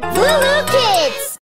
Lulu Kids!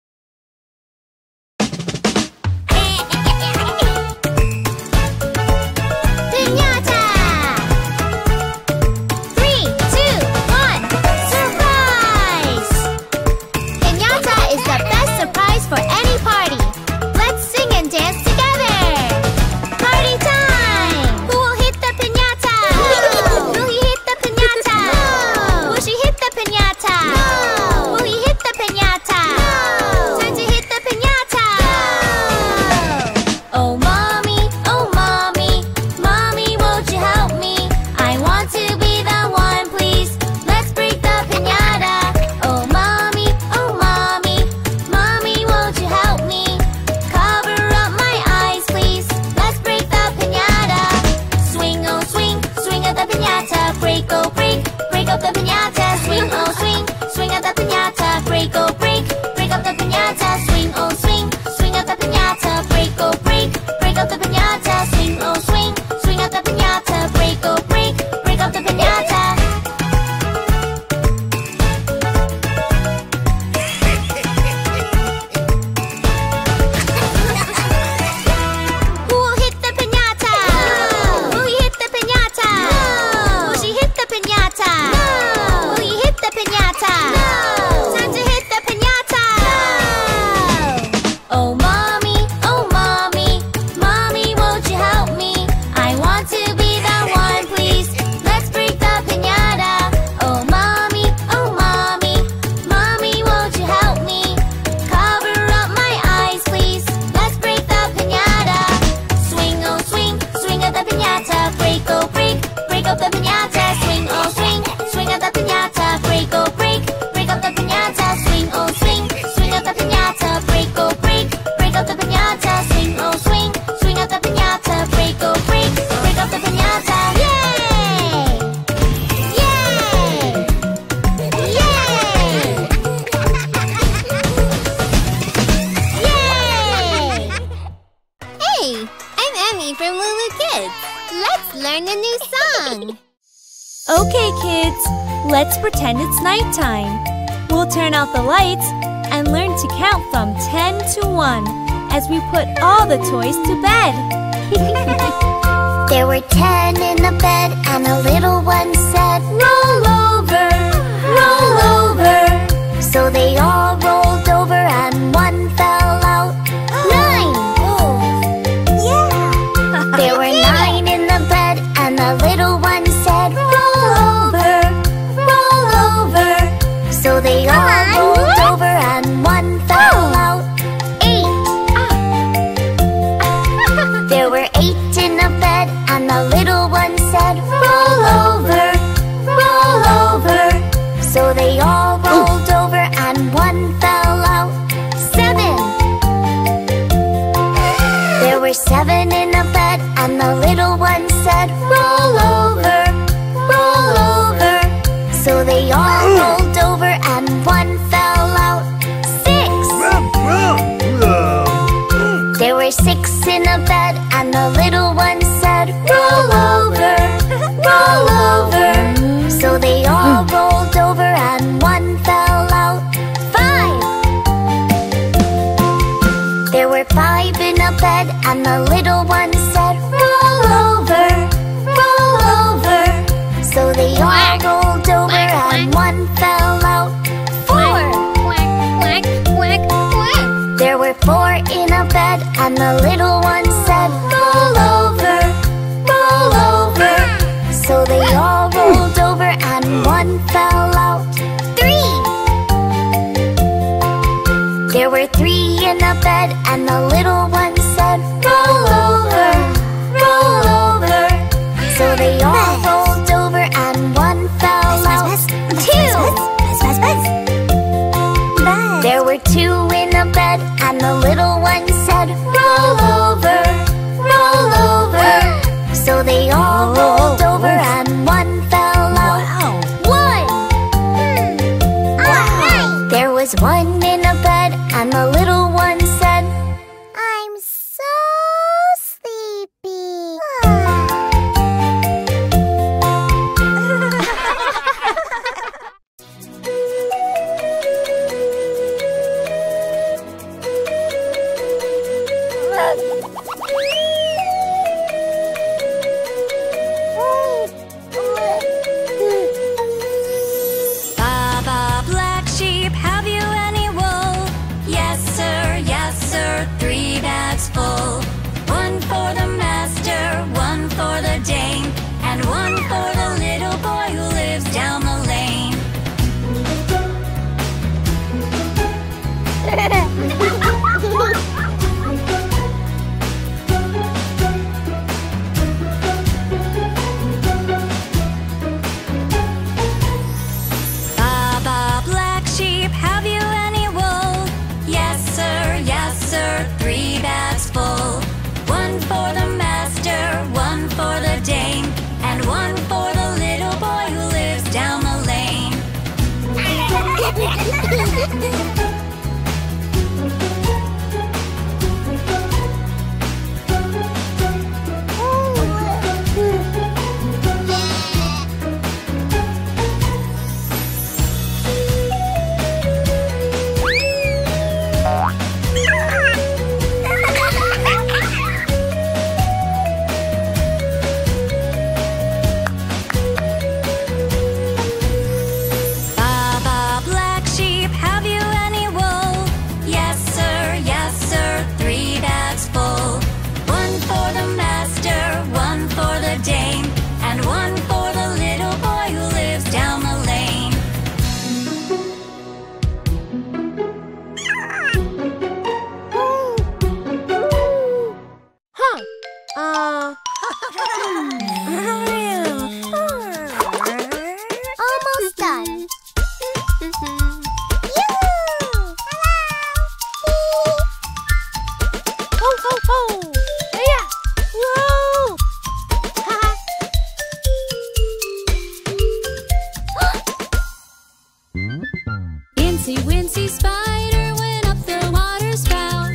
Fancy Wincy Spider went up the water spout.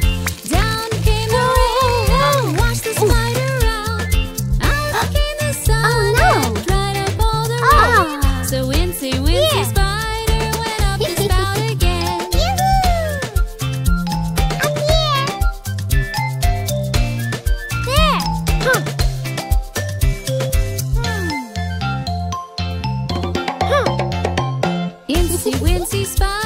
Down came the rain and washed the spider out. Out came the sun and dried up all the rain. So Wincy Wincy Spider went up the spout again. Yoo-hoo! I'm here! There! Incy Wincy Spider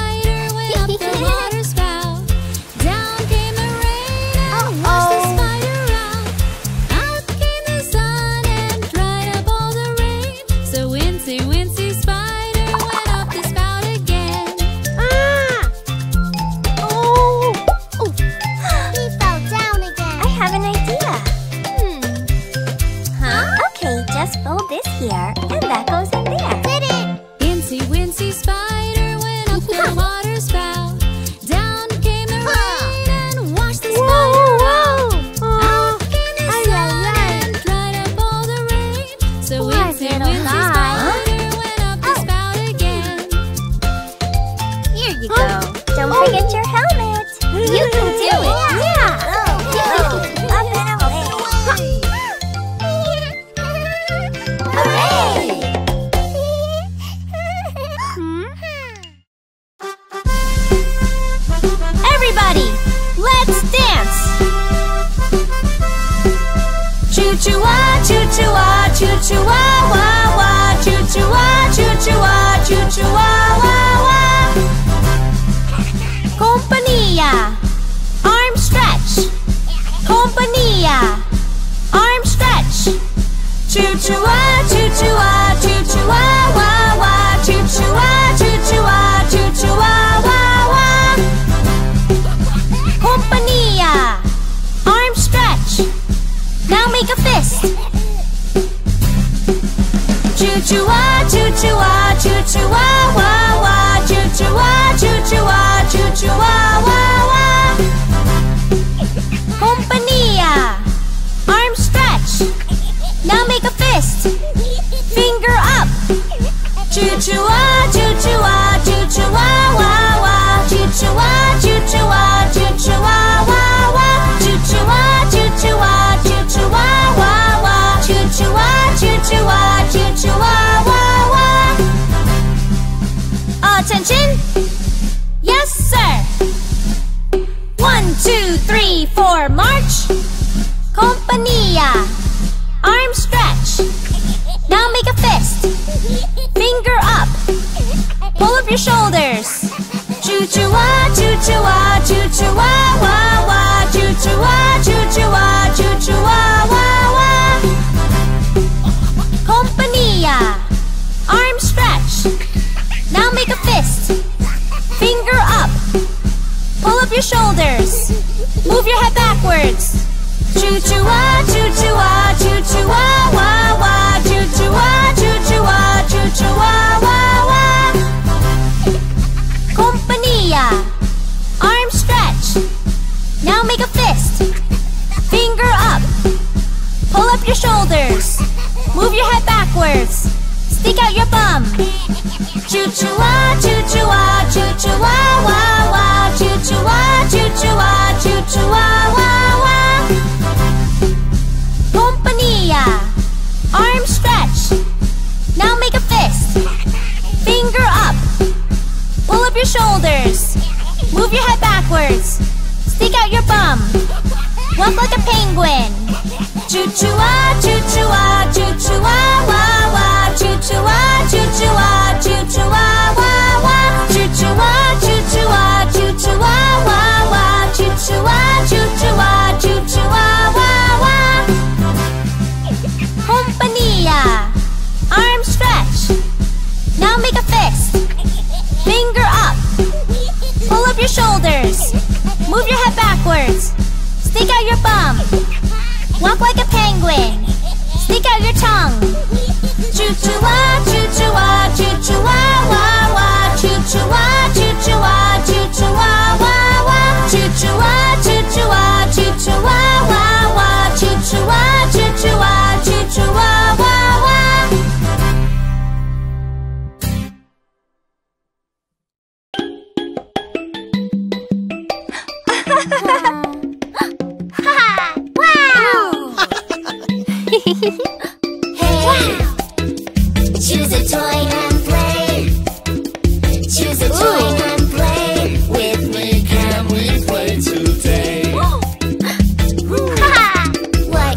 today. What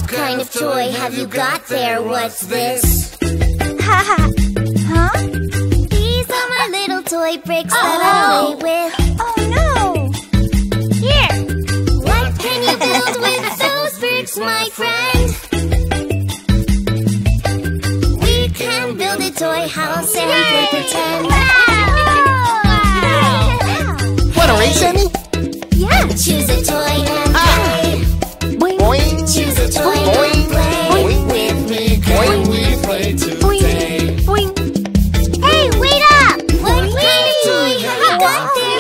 kind of toy have you got there? What's this? Huh? These are my little toy bricks that I play with. Oh no! Here! What can you build with those bricks, my friend? We can build a toy house and play pretend. Wanna race at me? Yeah! Choose a toy and play. Boing. Boing. Choose a toy and play. Boing. With me, can we play today? Boing. Hey, wait up! What kind of toy have you got there?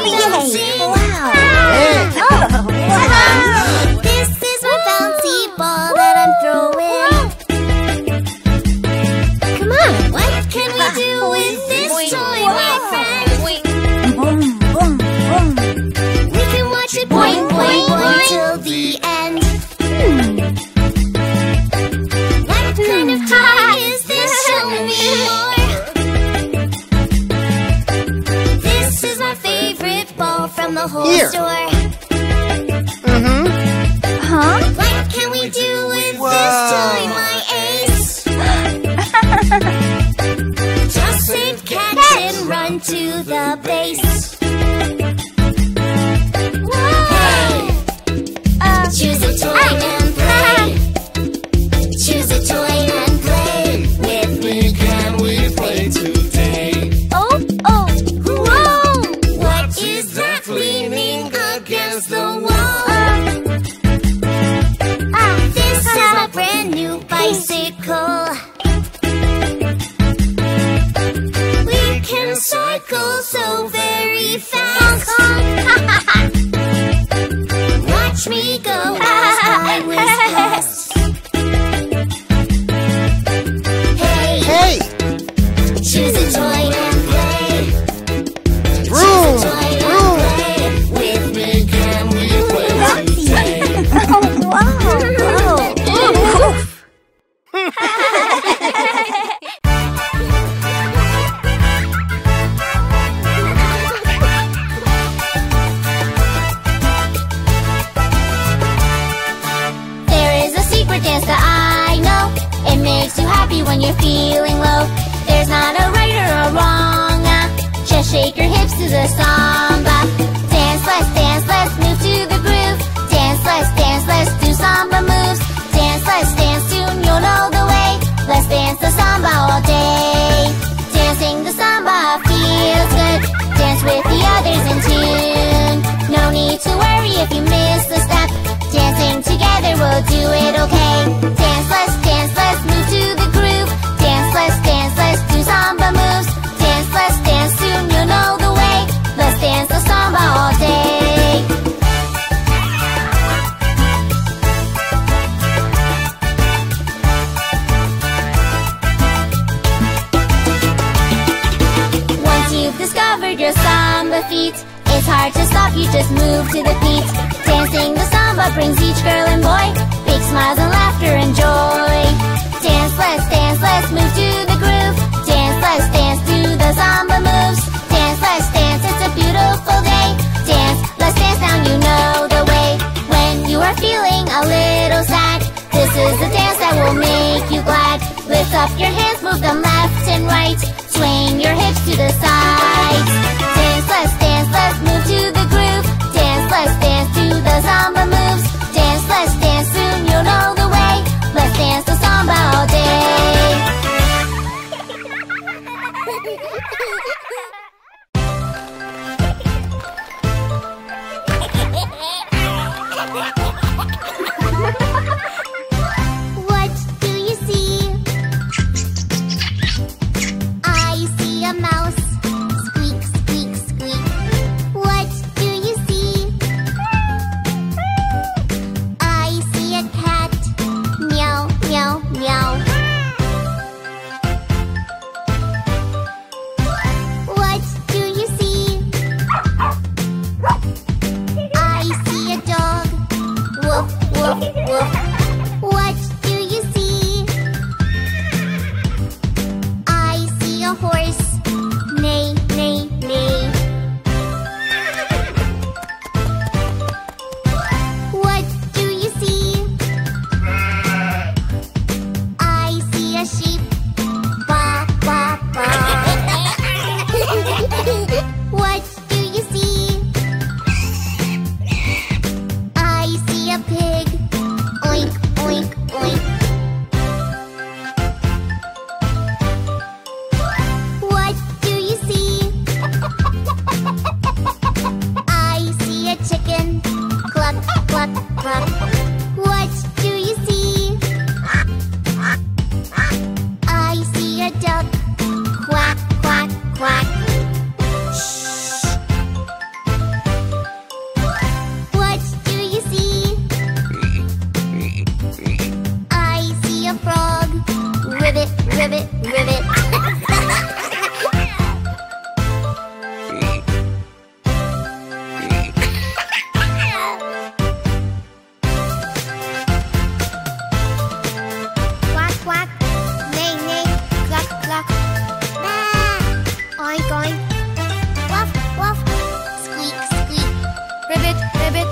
Wow! This is my bouncy ball that I'm throwing. Come on! What can we do with this toy, my friend? Boing, boing, boing, till the end. What kind of toy is this? Show me more. This is my favorite ball from the whole store. What can we do with this toy, my ace? Just save cats and run to the base. Choose a toy and play. Choose a toy and play. With me, can we play today? Whoa! What is that leaning against the wall? This is a brand new bicycle. We can cycle so very fast. Watch me go as I was past. Hey! Choose a toy and play. Choose a toy and play. With me, can we play today? When you're feeling low, there's not a right or a wrong. Just shake your hips to the samba. Dance, let's move to the groove. Dance, let's do samba moves. Dance, let's dance, soon you'll know the way. Let's dance the samba all day. Dancing the samba feels good. Dance with the others in tune. No need to worry if you miss a step. Dancing together, we'll do it okay. Dance, let's move to the groove. Dance, let's do samba moves. Let's dance, soon you'll know the way. Let's dance the samba all day. Once you've discovered your samba feet, it's hard to stop, you just move to the beat. Dancing the samba brings each girl and boy big smiles and laughter and joy. Dance, let's move to the groove. Let's dance to the samba moves. Let's dance, it's a beautiful day. Let's dance now, you know the way. When you are feeling a little sad, this is the dance that will make you glad. Lift up your hands, move them left and right. Swing your hips to the sides. Dance, let's move to the groove. Let's dance to the samba moves. Let's dance, soon you'll know the way. Let's dance the samba all day. What do you see? I see a mouse. Squeak, squeak, Ribbit.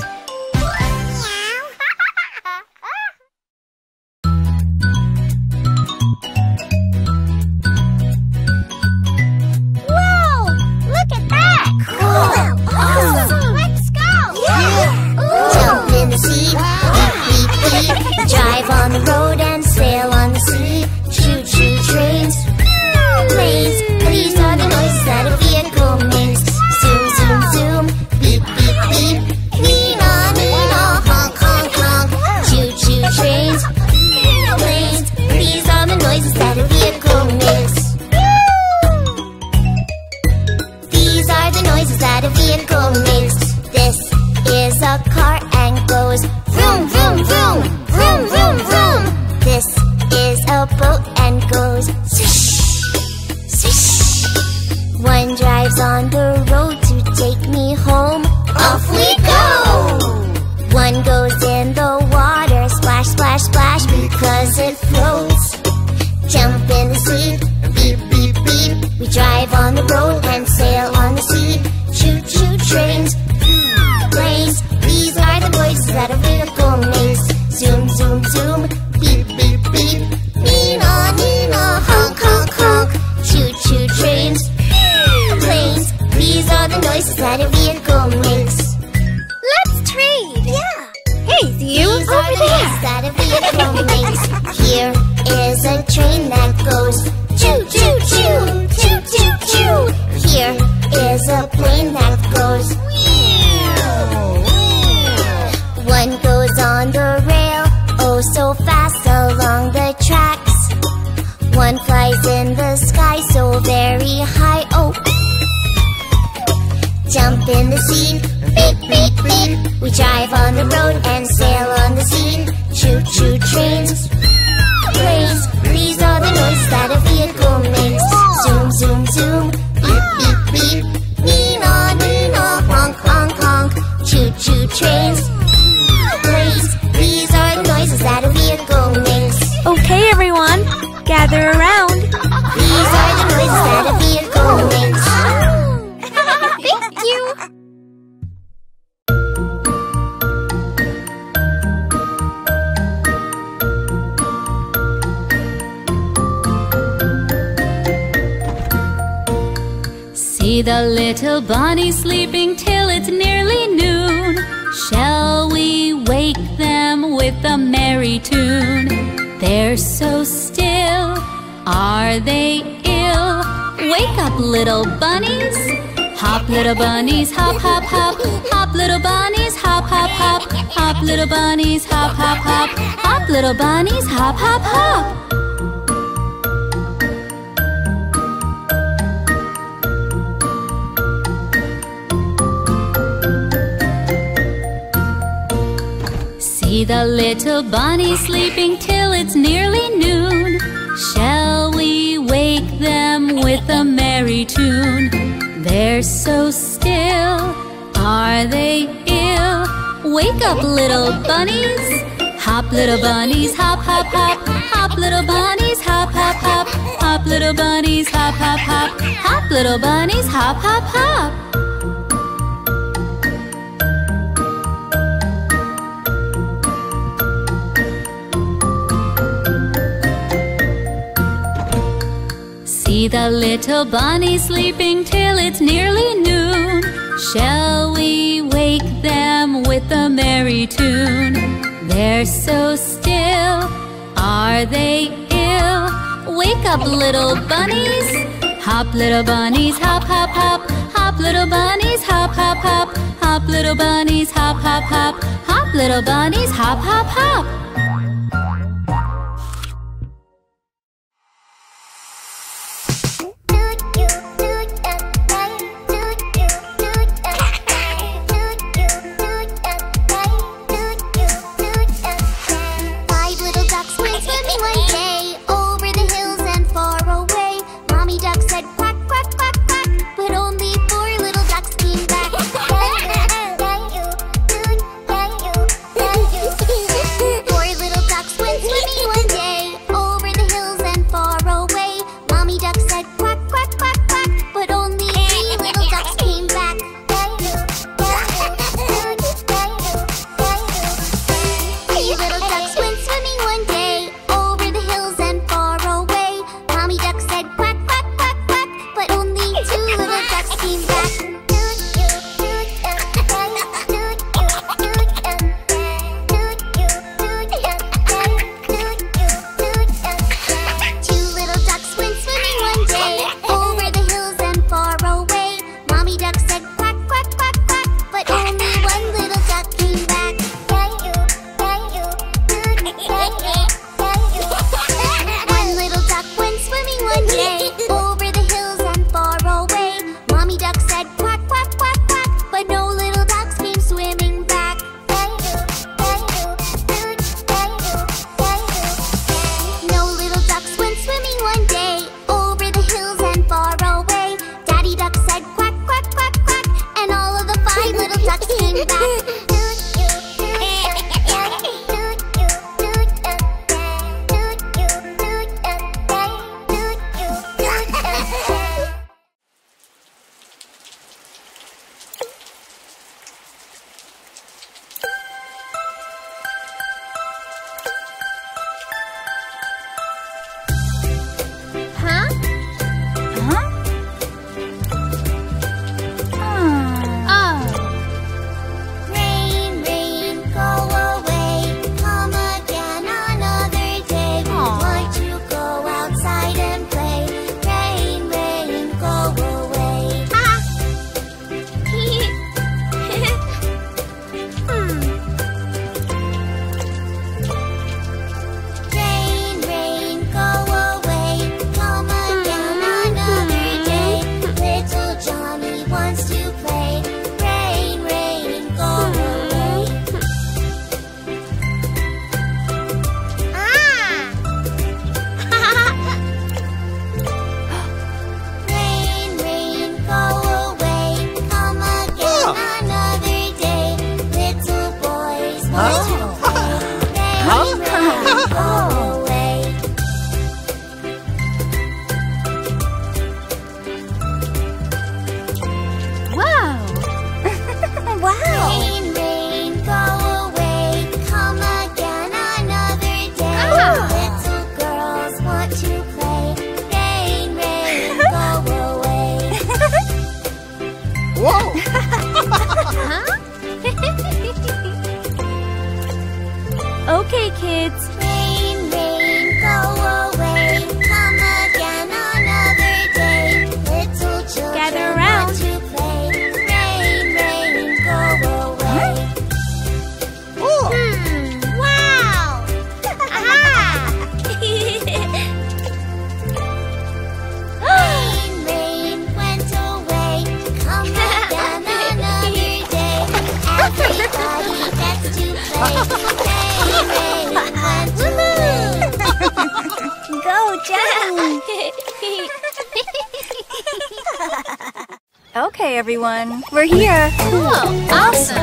Okay, everyone, we're here. Cool, awesome.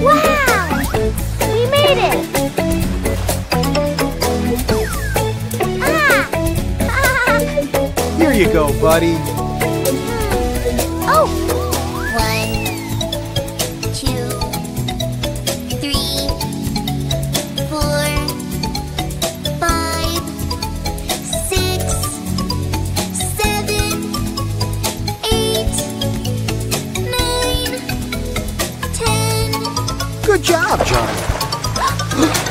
Wow, we made it. Ah. Here you go, buddy. Oh. 7, 8, 9,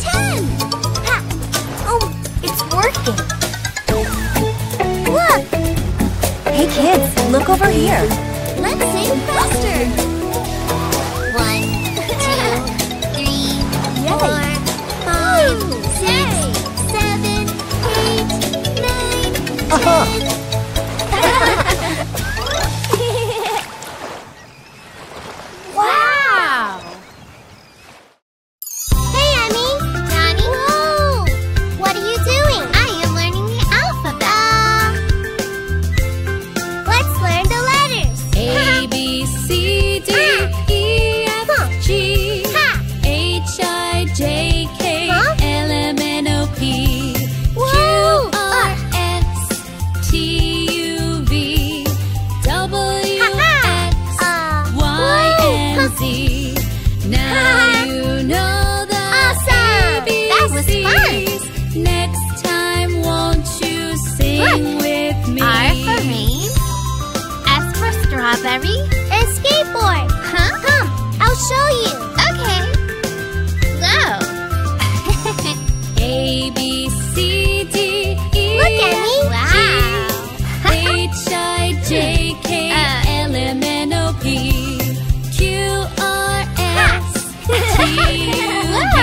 10. Ha! Oh, it's working. Look! Hey kids, look over here. Let's sing faster. 1, 2, 3, 4, 5, 6, 7, 8, 9, 10. T with me. R for rain, S for strawberry, and skateboard. Huh? Come, I'll show you. Okay. Go. A, B, C, D, E. Look at me. Wow. G, H, I, J, K, L, M, N, O, P, Q, R, S, T, U, V.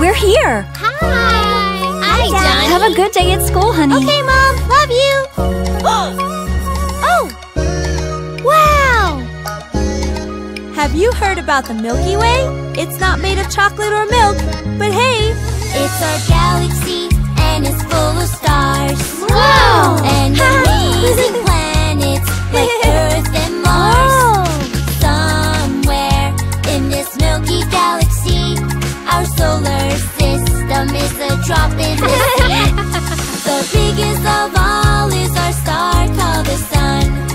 We're here! Hi! Hi, Johnny! Have a good day at school, honey! Okay, Mom! Love you! Oh! Wow! Have you heard about the Milky Way? It's not made of chocolate or milk, but hey! It's our galaxy, and it's full of stars! Wow! And amazing planets, like Earth and Mars! Somewhere in this milky galaxy, our solar system is a drop in the sea. The biggest of all is our star called the sun.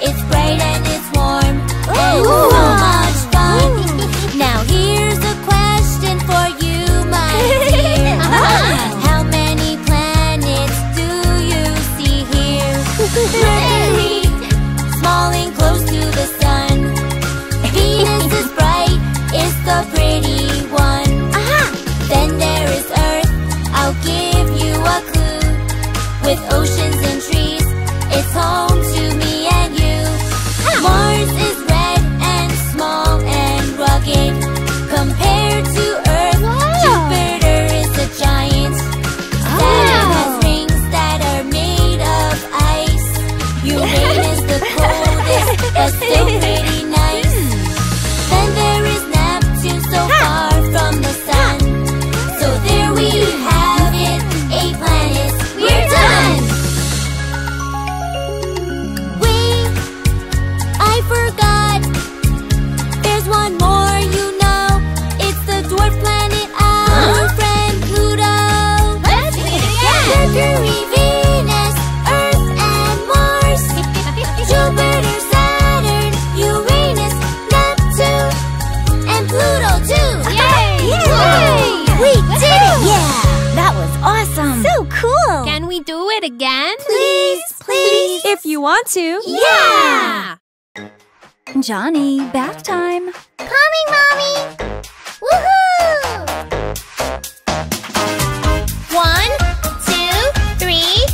It's bright and it's warm, and it's so much fun. Now here's a question for you, my dear. How many planets do you see here? Mercury, small and close to the sun. Venus is bright, it's the pretty one. Then there is Earth, I'll give you a clue. With oceans and trees, it's home to me and you. Mars is red and small and rugged. Compared to Earth, Jupiter is a giant. Saturn has rings that are made of ice. Uranus the coldest, but still pretty nice. Then there is Neptune, so far from the sun. So there we have it, 8 planets, we're done! Wait, I forgot. There's one more, you know. It's the dwarf planet, our friend Pluto. Let's do it again! Mercury, Venus, Earth and Mars. Jupiter, Saturn, Uranus, Neptune, and Pluto too! Yay! Yay! We did it! Yeah! That was awesome! So cool! Can we do it again? Please! If you want to! Yeah! Johnny, bath time! Coming, Mommy! Woohoo! 1, 2, 3,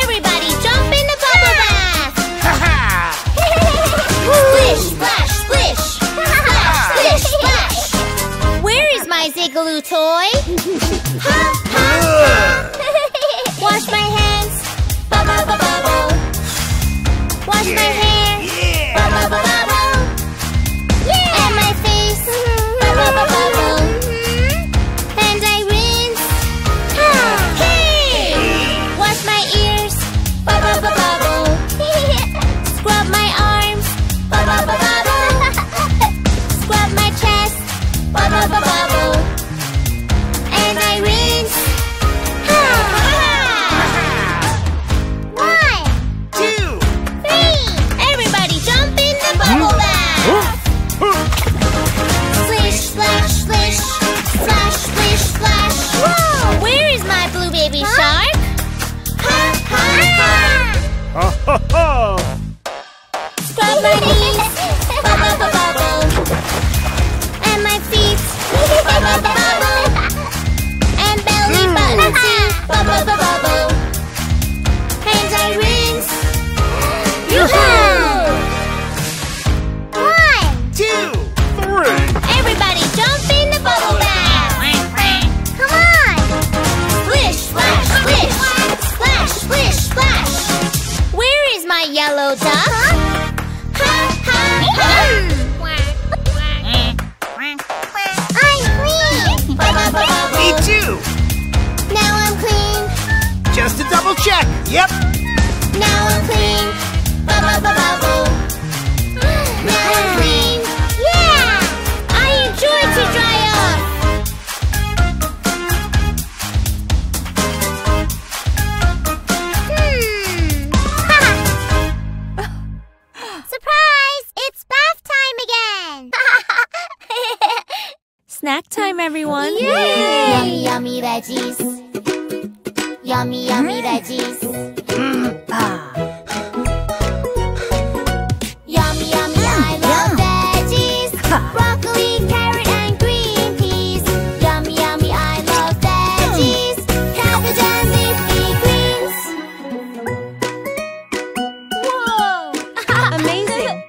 everybody jump in the bubble bath! Ha ha! Splish, splash, splish! Splash, splish, splash! My Ziggaloo toy. Hop, hop. Wash my hands. Bubble, bubble, bubble. Wash my hair. Bubble, bubble, bubble. And my face. Bubble, bubble, bubble. And I rinse. Hey! Wash my ears. Bubble, bubble, bubble. Scrub my arms. Bubble, bubble, bubble. Scrub my chest. Bubble, bubble, bubble. Scrub my knees, bubble, bubble, bubble. And my feet, bubble, bubble, bubble. And belly button too, bubble, bubble, bubble. And I rinse. Yoo-hoo! 1, 2, 3. Everybody jump in the bubble bath. Come on! Splish, splash, splish. Splash, splish, splash. My yellow duck. I'm clean. Me too. Now I'm clean. Just to double check. Yep. Now I'm clean. Now I'm clean. Yeah. I enjoy to dry off. snack time, everyone! Yay! Yummy, yummy veggies. Yummy, yummy veggies. Yummy, yummy, I love veggies. Broccoli, carrot, and green peas. Yummy, yummy, I love veggies. Cabbage and leafy greens. Whoa! Amazing!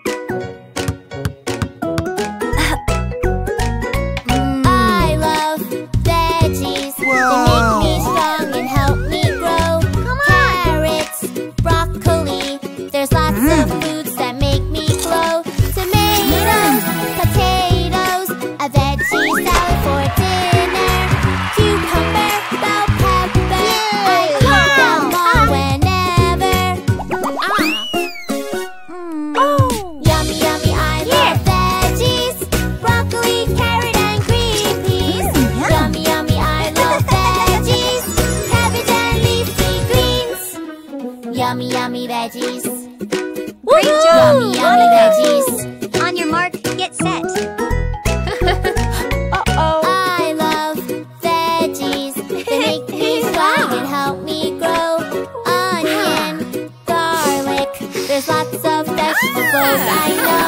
Yummy, yummy veggies. Great job! Yummy, yummy veggies. On your mark, get set. Uh-oh. I love veggies. They make me strong and help me grow. Onion, garlic. There's lots of vegetables I know.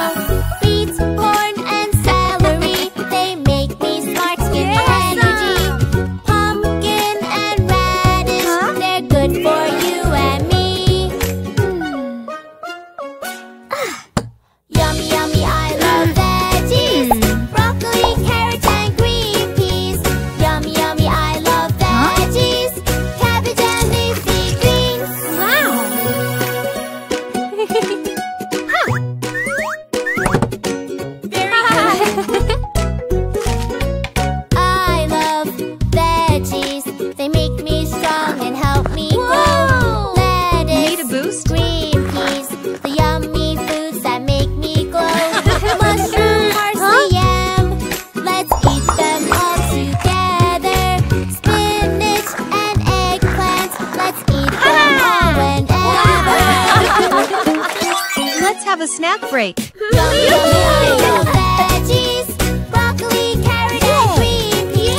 Have a snack break. Yummy, yummy, I love veggies. Broccoli, carrot, and green peas.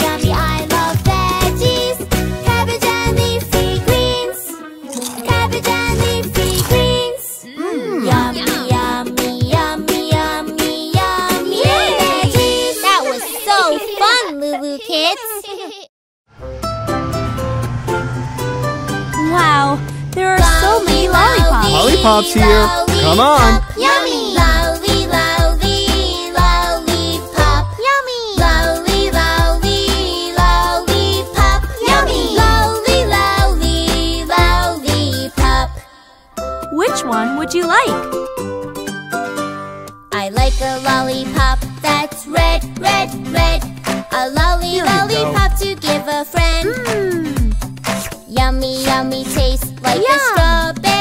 Yummy, yummy, I love veggies. Cabbage and leafy greens. Cabbage and leafy greens. Yummy, yummy, yummy, yummy, yummy veggies. That was so fun, Lulu kids. Wow, there are so many lollipops. Lollipop's here. Lollipop. Come on. Yummy. Lolly, lolly, lollipop. Yummy. Lolly, lolly, lollipop. Yummy. Lolly, lolly, lollipop. Which one would you like? I like a lollipop that's red, red, red. A lolly, lollipop to give a friend. Yummy, yummy taste like a strawberry.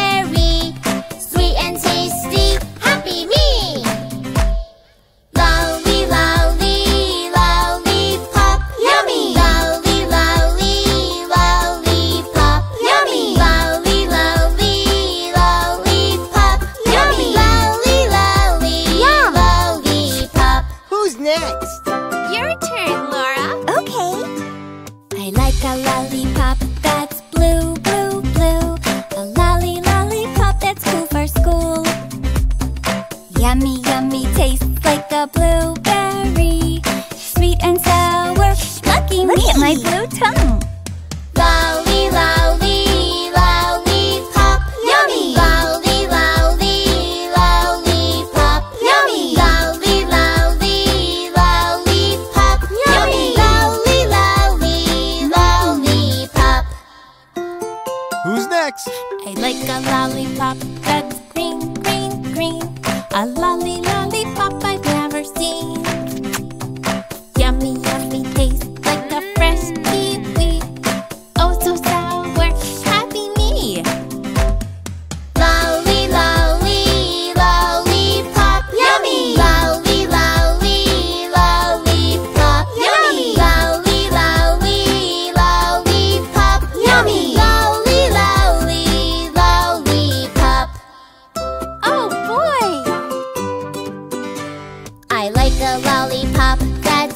I like a lollipop that's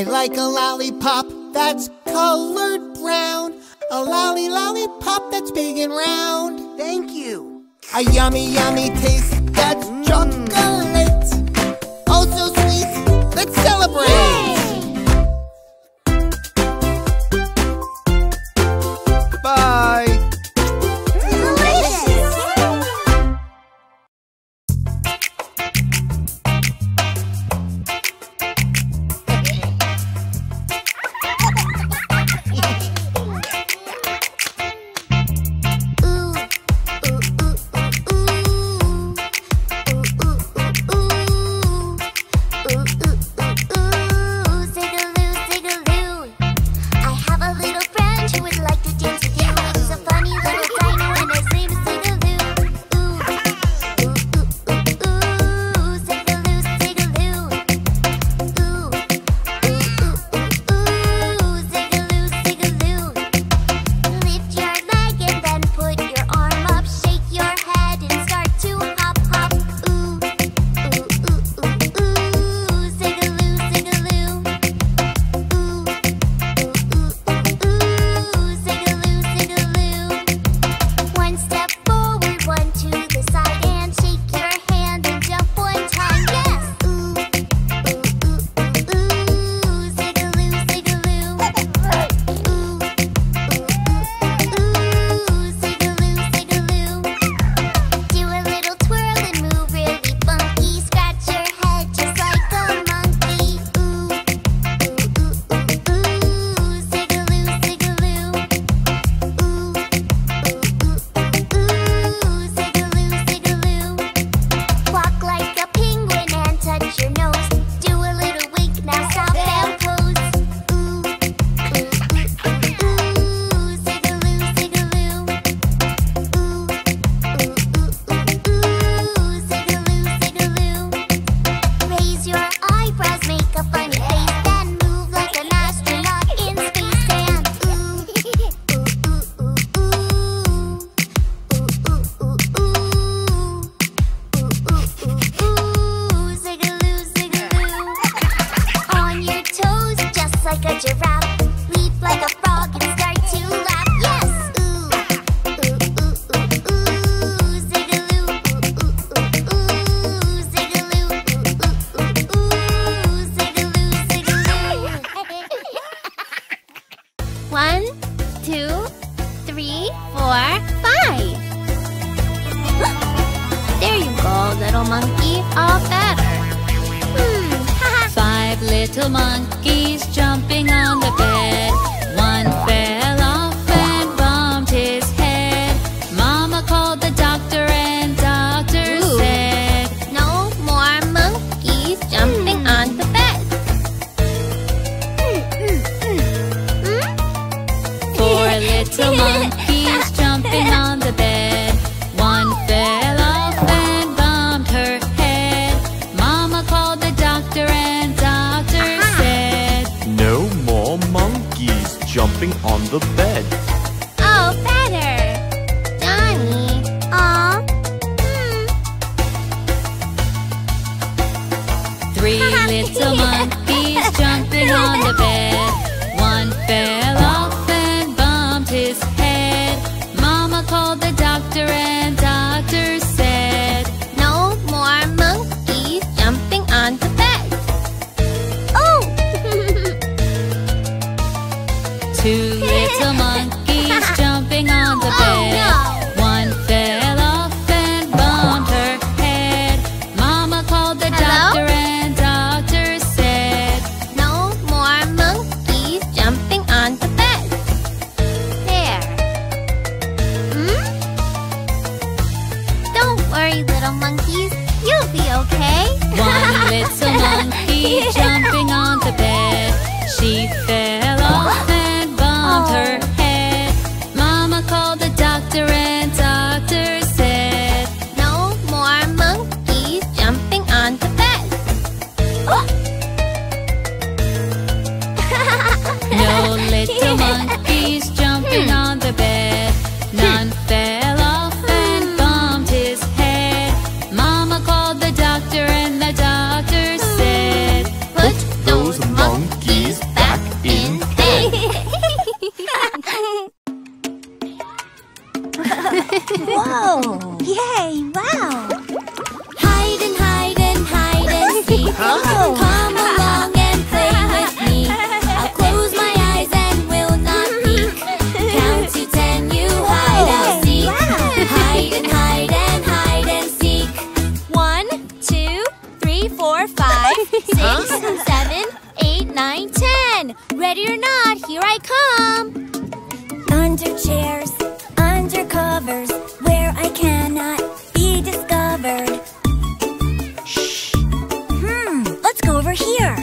I like a lollipop that's colored brown. A lollipop that's big and round. Thank you. A yummy, yummy taste that's chocolate. Oh, so sweet. Let's celebrate. Yay! Doctor and doctor said, no more monkeys. 9, 10. Ready or not, here I come. Under chairs, under covers, where I cannot be discovered. Shh. Let's go over here.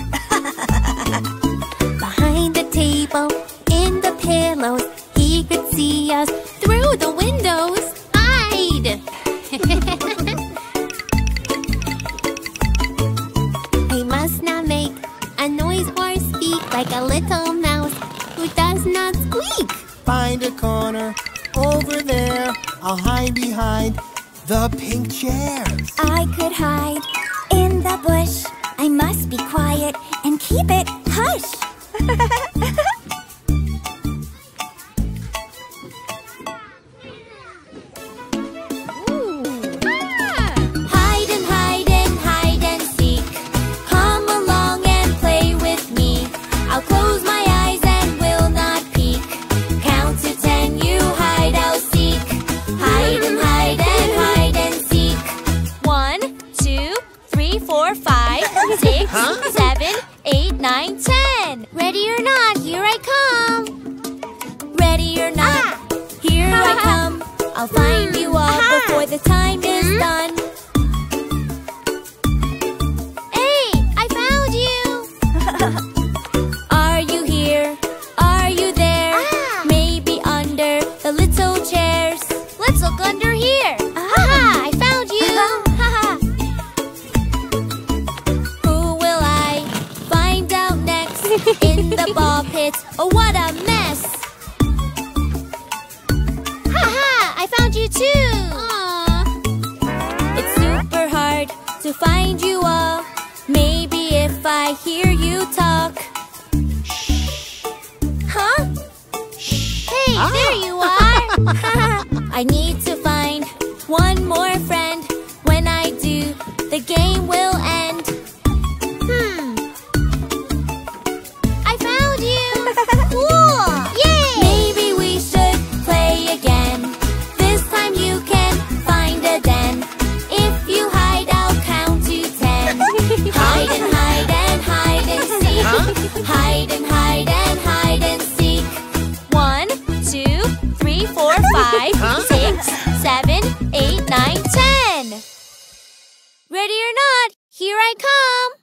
Behind the table, in the pillows, he could see us through the windows. Hide. We must not make a noise or speak like a little mouse who does not squeak. Find a corner over there. I'll hide behind the pink chairs. I could hide in the bush. I must be quiet and keep it hush. Hide and hide and hide and seek. Come along and play with me. I'll close my eyes. I'll find you all before the time is done. Hey, I found you! Are you here? Are you there? Maybe under the little chairs. Let's look under here. I found you! Who will I find out next? In the ball pit? Oh, what a mess! You too. It's super hard to find you all. Maybe if I hear you talk. Huh? Hey, there you are. I need to find one more friend. When I do, the game will end. I found you. Cool. Yay! Maybe we should play again. You can find a den. If you hide, I'll count to 10. Hide and hide and hide and seek. Hide and hide and hide and seek. 1, 2, 3, 4, 5 6, 7, 8, 9, 10. Ready or not, here I come.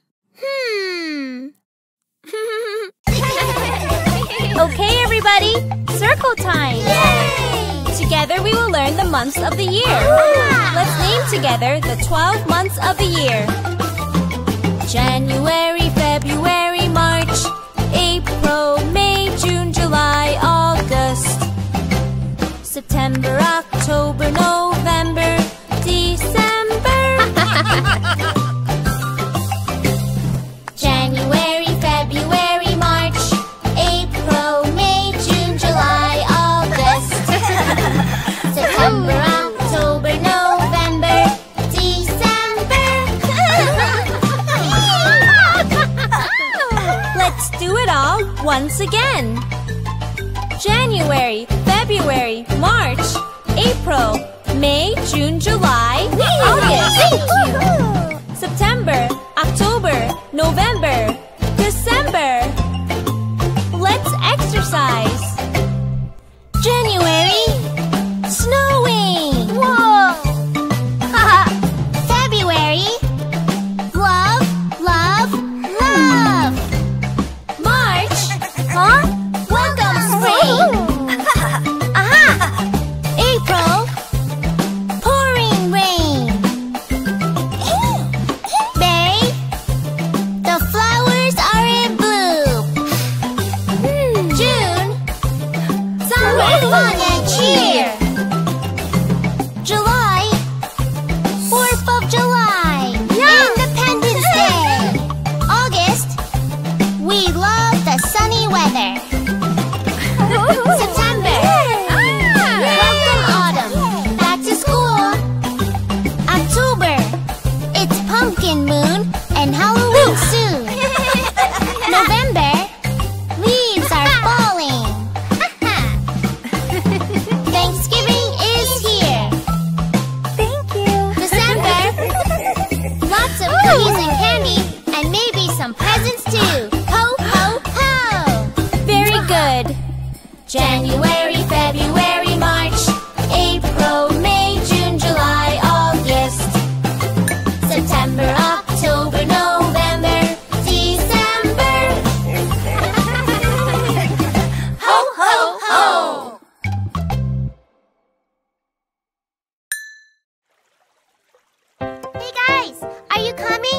Okay, everybody, circle time. Yay! Together we will learn the months of the year. Let's name together the 12 months of the year. January, February, March, April, May, June, July, August, September, October, November, December. Once again. January, February, March, April, May, June, July, August, September, October, November, December. Let's exercise. January, snowing. Whoa. February, love, love, love. Welcome, spring! April, pouring rain. May, the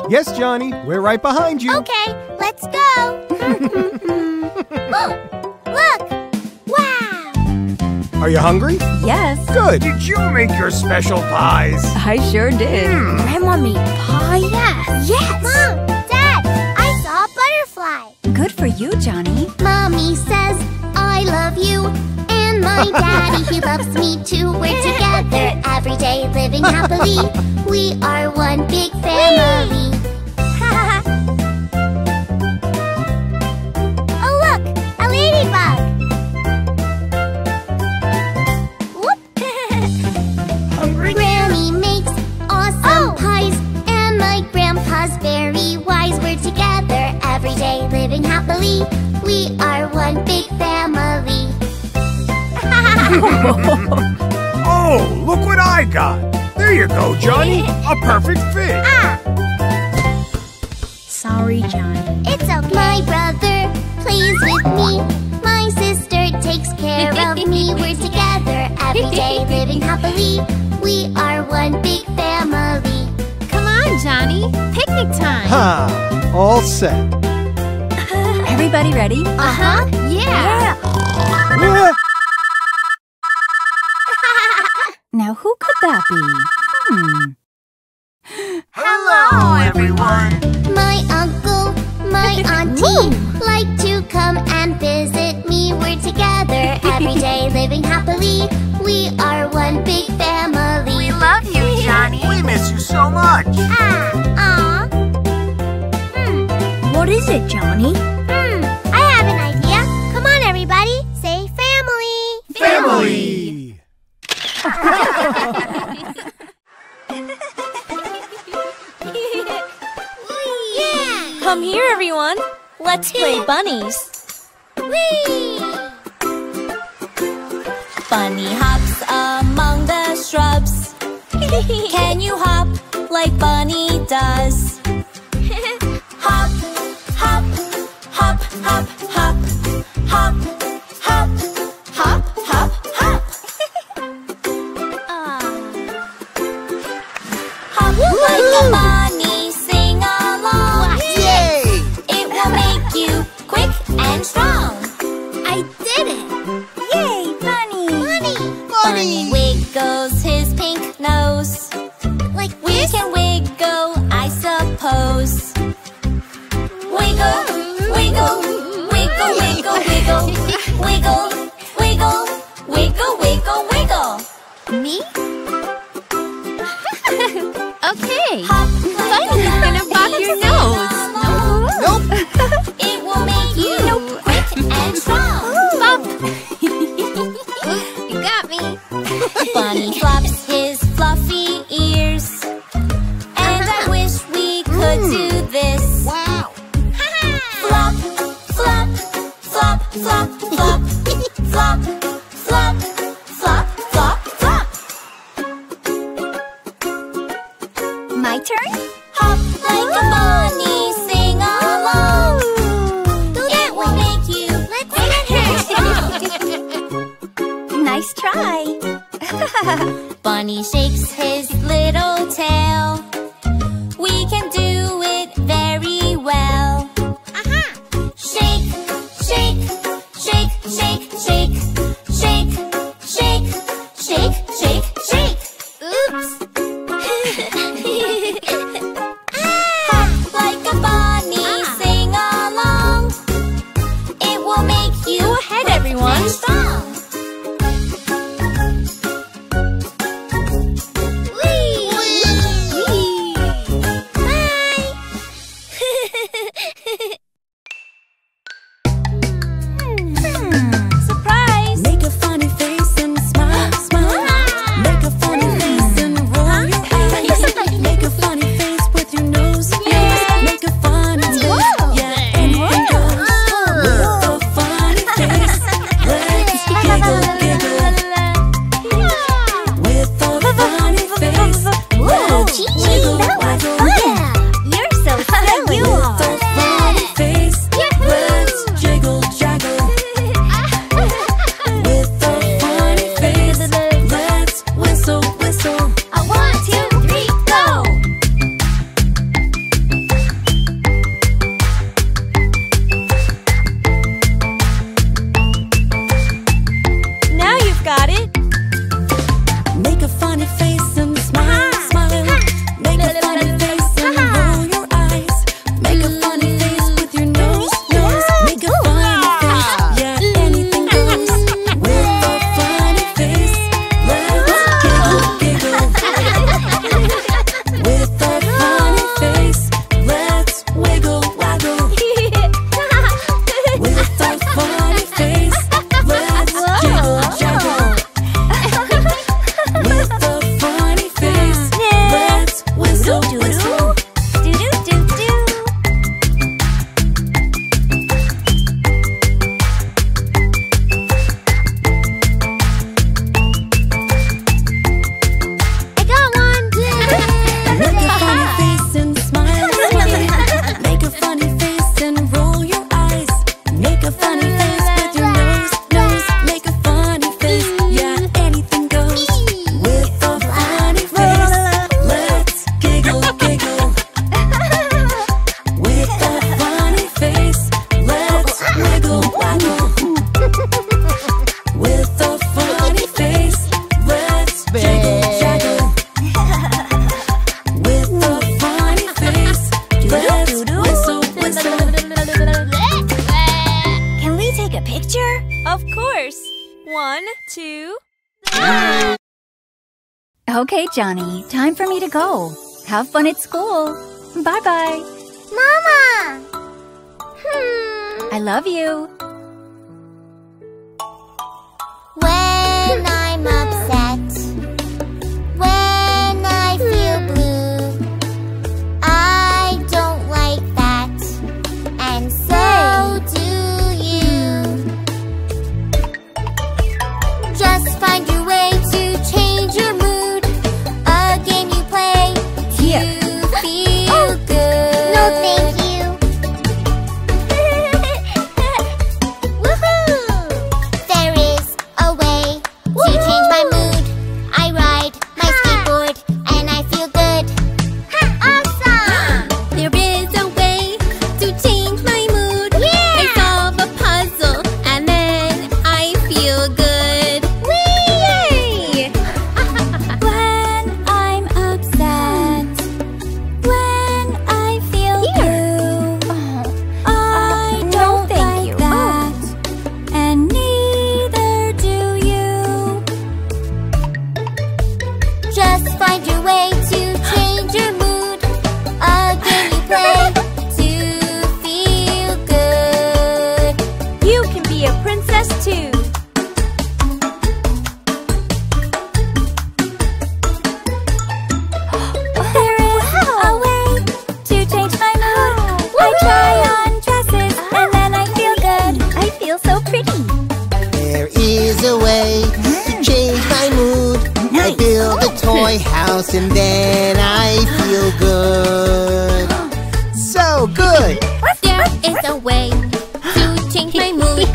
Yes, Johnny, we're right behind you. Okay, let's go. Look! Wow! Are you hungry? Yes. Good. Did you make your special pies? I sure did. Grandma made pie? Yes. Yes. Mom, Dad, I saw a butterfly. Good for you, Johnny. Mommy says I love you. And my daddy, he loves me too. We're together every day, living happily. We are one big family. Oh, look! A ladybug! Whoop! Hungry? Granny makes awesome pies. And my grandpa's very wise. We're together every day, living happily. We are one big family. Oh, look what I got! There you go, Johnny! A perfect fit! Ah! Sorry, Johnny. It's okay. My brother plays with me. My sister takes care of me. We're together every day, living happily. We are one big family. Come on, Johnny. Picnic time! Ha! All set. Everybody ready? Uh-huh. Yeah! Now, who could that be? Hello, everyone! My uncle, my auntie like to come and visit me. We're together every day, living happily. We are one big family. We love you, Johnny. We miss you so much. What is it, Johnny? I have an idea. Come on, everybody. Say family. Family! Come here, everyone. Let's play bunnies. Whee! Bunny hops among the shrubs. Can you hop like Bunny does? Hop, hop, hop, hop, hop, hop, hop, hop, hop, hop. Hop like a bunny, sing along. Yay! It will make you quick and strong. I did it! Yay, bunny! Bunny! Bunny wiggles his pink nose. Like this? We can wiggle, I suppose. Wiggle, wiggle, wiggle, wiggle, wiggle, wiggle, wiggle, wiggle, wiggle, wiggle. Me? Okay. Hop like a bunny, pop your nose. Nope. It will make you quick and strong. Bop. You got me. Bunny flops his fluffy ears. And I wish we could do this. Wow. Flop, flop, flop, flop, flop, flop, flop, flop, flop, flop. My turn? Hop like a bunny, sing along. It will make you quick. Nice try. Bunny shakes his little tail. We can do it very well. Shake, shake, shake, shake, shake, shake, shake, shake, shake, shake. Oops. Wee! 1, 2, 3! Okay, Johnny, time for me to go. Have fun at school. Bye-bye. Mama! I love you. When I'm upset, when I feel blue, I don't like that, and so do you. Just find your way to change your mood. A game you play to feel good. No, thank you. And then I feel good. So good! There is a way to change my mood.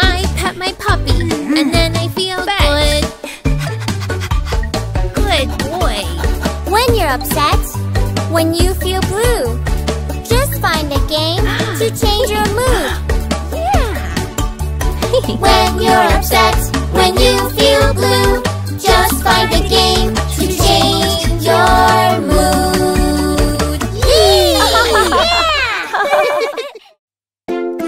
I pet my puppy and then I feel good. Good boy. When you're upset, when you feel blue, just find a game to change your mood. Yeah. When you're upset, when you feel blue, just find a game to change your mood. Yeah!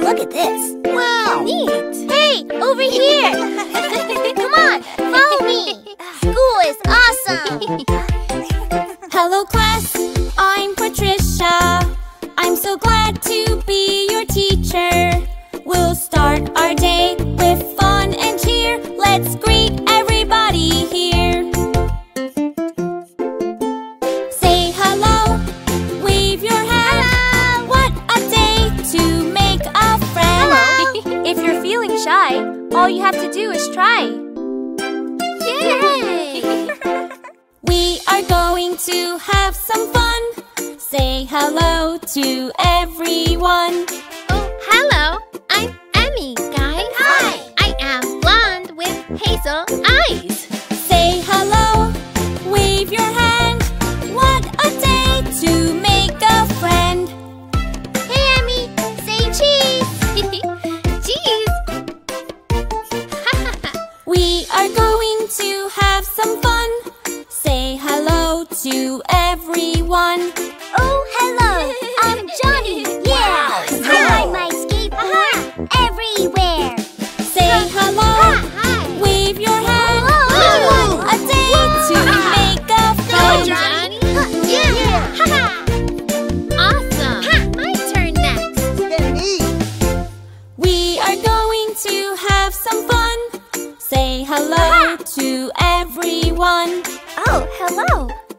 Look at this. Wow! Neat! Hey, over here! Come on, follow me! School is awesome! Hello, class. I'm Patricia. I'm so glad to be your teacher. We'll start our day with fun and cheer. Let's greet everybody here. Say hello, wave your hand. Hello. What a day to make a friend. Hello. If you're feeling shy, all you have to do is try. Yay! We are going to have some fun. Say hello to everyone. Oh, hello. I'm Emmy, guys. Hi. I am blonde with hazel eyes. Say hello, wave your hand. What a day to make a friend. Hey, Emmy, say cheese. Cheese. We are going to have some fun. Say hello to everyone. Oh, hello. I'm Johnny. Yeah. Hi, my everywhere. Say hello, wave your hand. Hello. A day to make a friend. Johnny. Yeah. Awesome. My turn next. Then me. We are going to have some fun. Say hello to everyone. Oh, hello.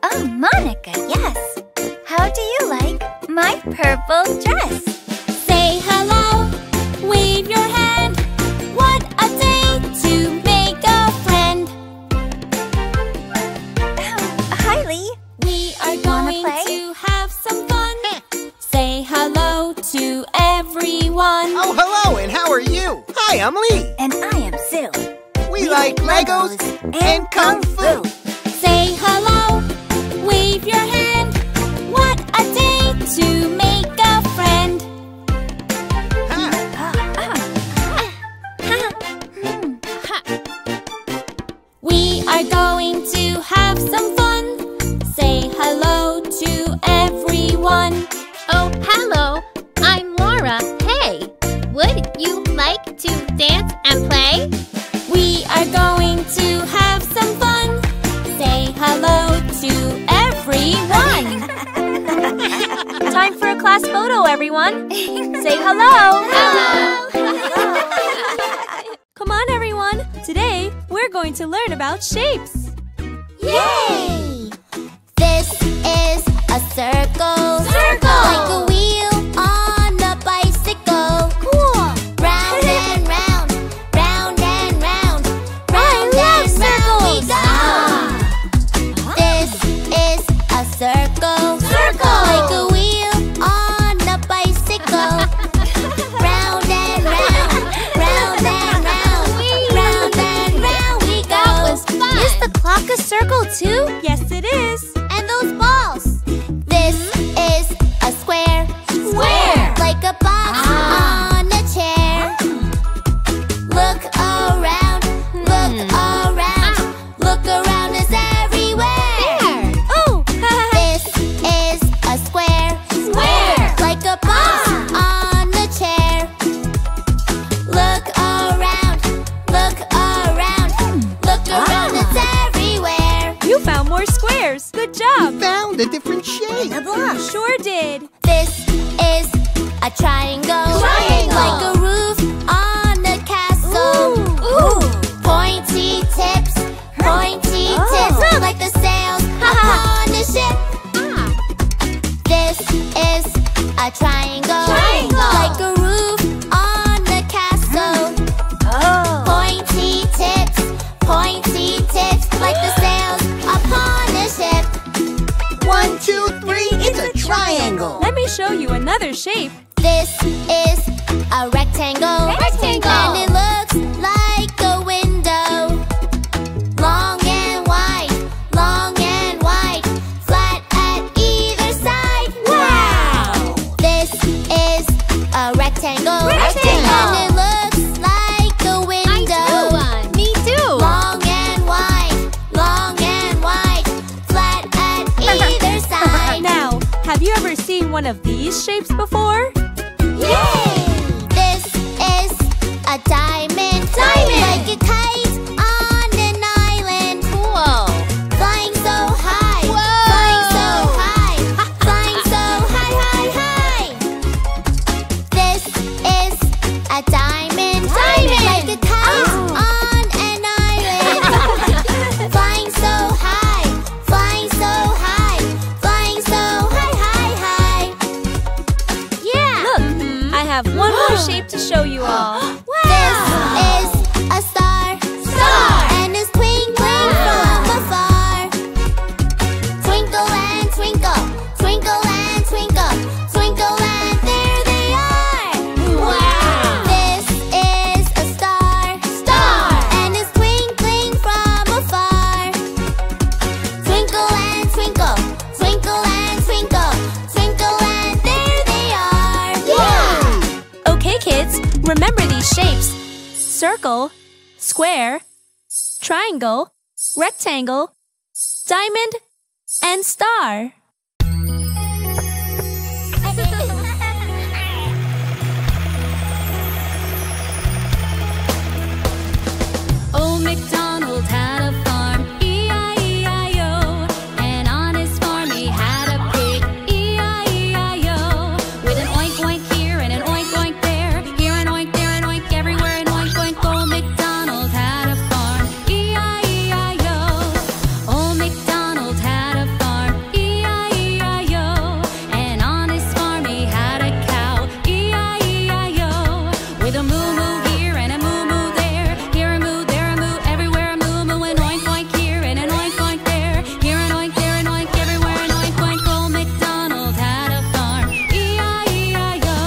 Oh, Monica, yes. How do you like my purple dress? Say hello. Wave your hand. What a day to make a friend. Hi, Lee. We are going to have some fun. Say hello to everyone. Oh, hello, and how are you? Hi, I'm Lee. And I am Sue. We like Legos and Kung Fu. Say hello. Wave your hand. What a day to make a friend. We are going to have some fun. Say hello to everyone. Oh, hello. I'm Laura. Hey, would you like to dance and play? We last photo, everyone. Say hello. Hello. Hello. Come on, everyone. Today, we're going to learn about shapes. Yay! This is a circle. Circle! Like a wheel on a bicycle. Cool! Round and round, round and round. Round and circles. Round we go! This is a circle. Circle! Like a wheel on a bicycle. Round and round, round and round. Round and round we go! That was fun! Is the clock a circle too? Yes, it is! And those balls! This is a square. Square! Like a box on a chair. Look around, look around. Look around is everywhere. There. Oh! This is a square. Square! Like a box on a chair. Look around, look around is everywhere. You found more squares. Good job! You found a different shape. A block. Sure did. This is a triangle. Triangle. Like a roof on a castle. Ooh. Ooh. Pointy tips. Pointy tips. Like the sails on a ship. This is a triangle. Triangle. Like a roof on a castle. Pointy tips. Pointy tips. Like the sails upon a ship. 1, 2, 3, it's a triangle. Let me show you another shape. This is a rectangle. Rectangle. And it looks like a window. Long and wide, flat at either side. Wow! This is a rectangle. Rectangle. And it looks like a window. Me too. Long and wide, flat at either side. Now, have you ever seen one of these shapes before? Yay! This is a diamond. Diamond. Like a kite on an island. Whoa! Flying so high. Whoa! Flying so high. Flying so high, high, high. This is a diamond. Diamond. Like a kite on an island. Flying so high. Flying so high. Flying so high, high, high. Yeah! Look, I have one more shape to show you all. This is a star. Star. And it's twinkling from afar. Twinkle and twinkle. Twinkle and twinkle. Twinkle and there they are. Wow! This is a star. Star. And it's twinkling from afar. Twinkle and twinkle. Twinkle and twinkle. Twinkle and there they are. Yeah! Okay, kids, remember these shapes. Circle, square, triangle, rectangle, diamond, and star. Old MacDonald had a farm, E-I-E-I-O. And on his farm he had a pig, E-I-E-I-O. With an oink oink here and an oink oink there. Here an oink, there an oink, everywhere an oink oink. Old MacDonald had a farm, E-I-E-I-O. Old MacDonald had a farm, E-I-E-I-O. And on his farm he had a cow, E-I-E-I-O. With a moo moo here and a moo moo there. Here a moo, there a moo, everywhere a moo moo. An oink oink here and an oink oink there. Here an oink, there an oink, everywhere an oink oink. Old MacDonald had a farm, E-I-E-I-O.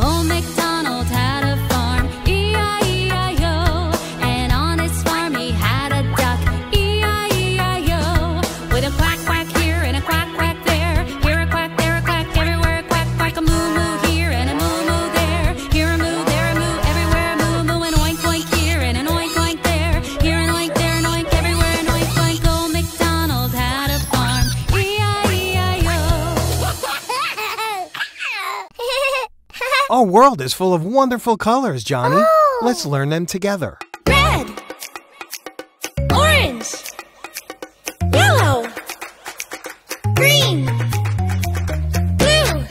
Old MacDonald had a farm, E-I-E-I-O. And on his farm he had a duck, E-I-E-I-O. With a quack quack here and a quack quack there. Here a quack, there a quack, everywhere a quack quack. A moo moo here and a moo moo there. Here a moo, there a moo, everywhere a moo moo. An oink oink here and an oink oink there. Here an oink, there an oink, everywhere an oink oink. Old MacDonald had a farm, E-I-E-I-O. Our world is full of wonderful colors, Johnny. Let's learn them together. Red, orange, yellow, green, blue,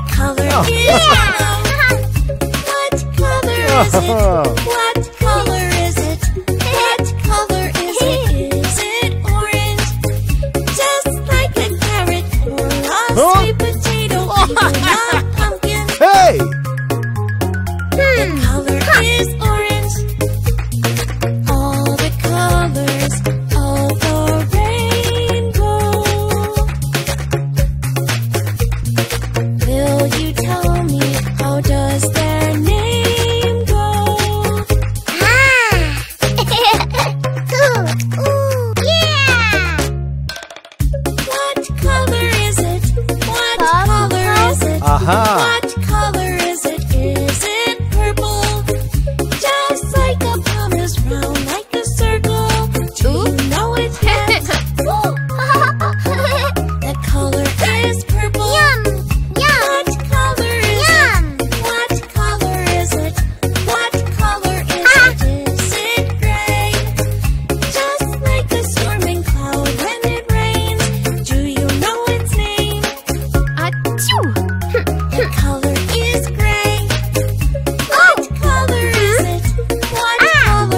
What color is it? What color is it? What color is it? What color is it? Is it orange? Just like a carrot or a sweet potato or a pumpkin. Hey! What color is orange? All the colors of the rainbow. Will you tell me how does their name go? Ah! Ooh, ooh, yeah! What color is it? What color is it? Aha! What color is it? Is it purple? Just like a plum is round like a circle. Do you know it has? The color is purple. Yum, yum. What color is it? What color is it? What color is it? Is it gray? Just like a storming cloud when it rains. Do you know its name? The color is gray. What color is it? What color is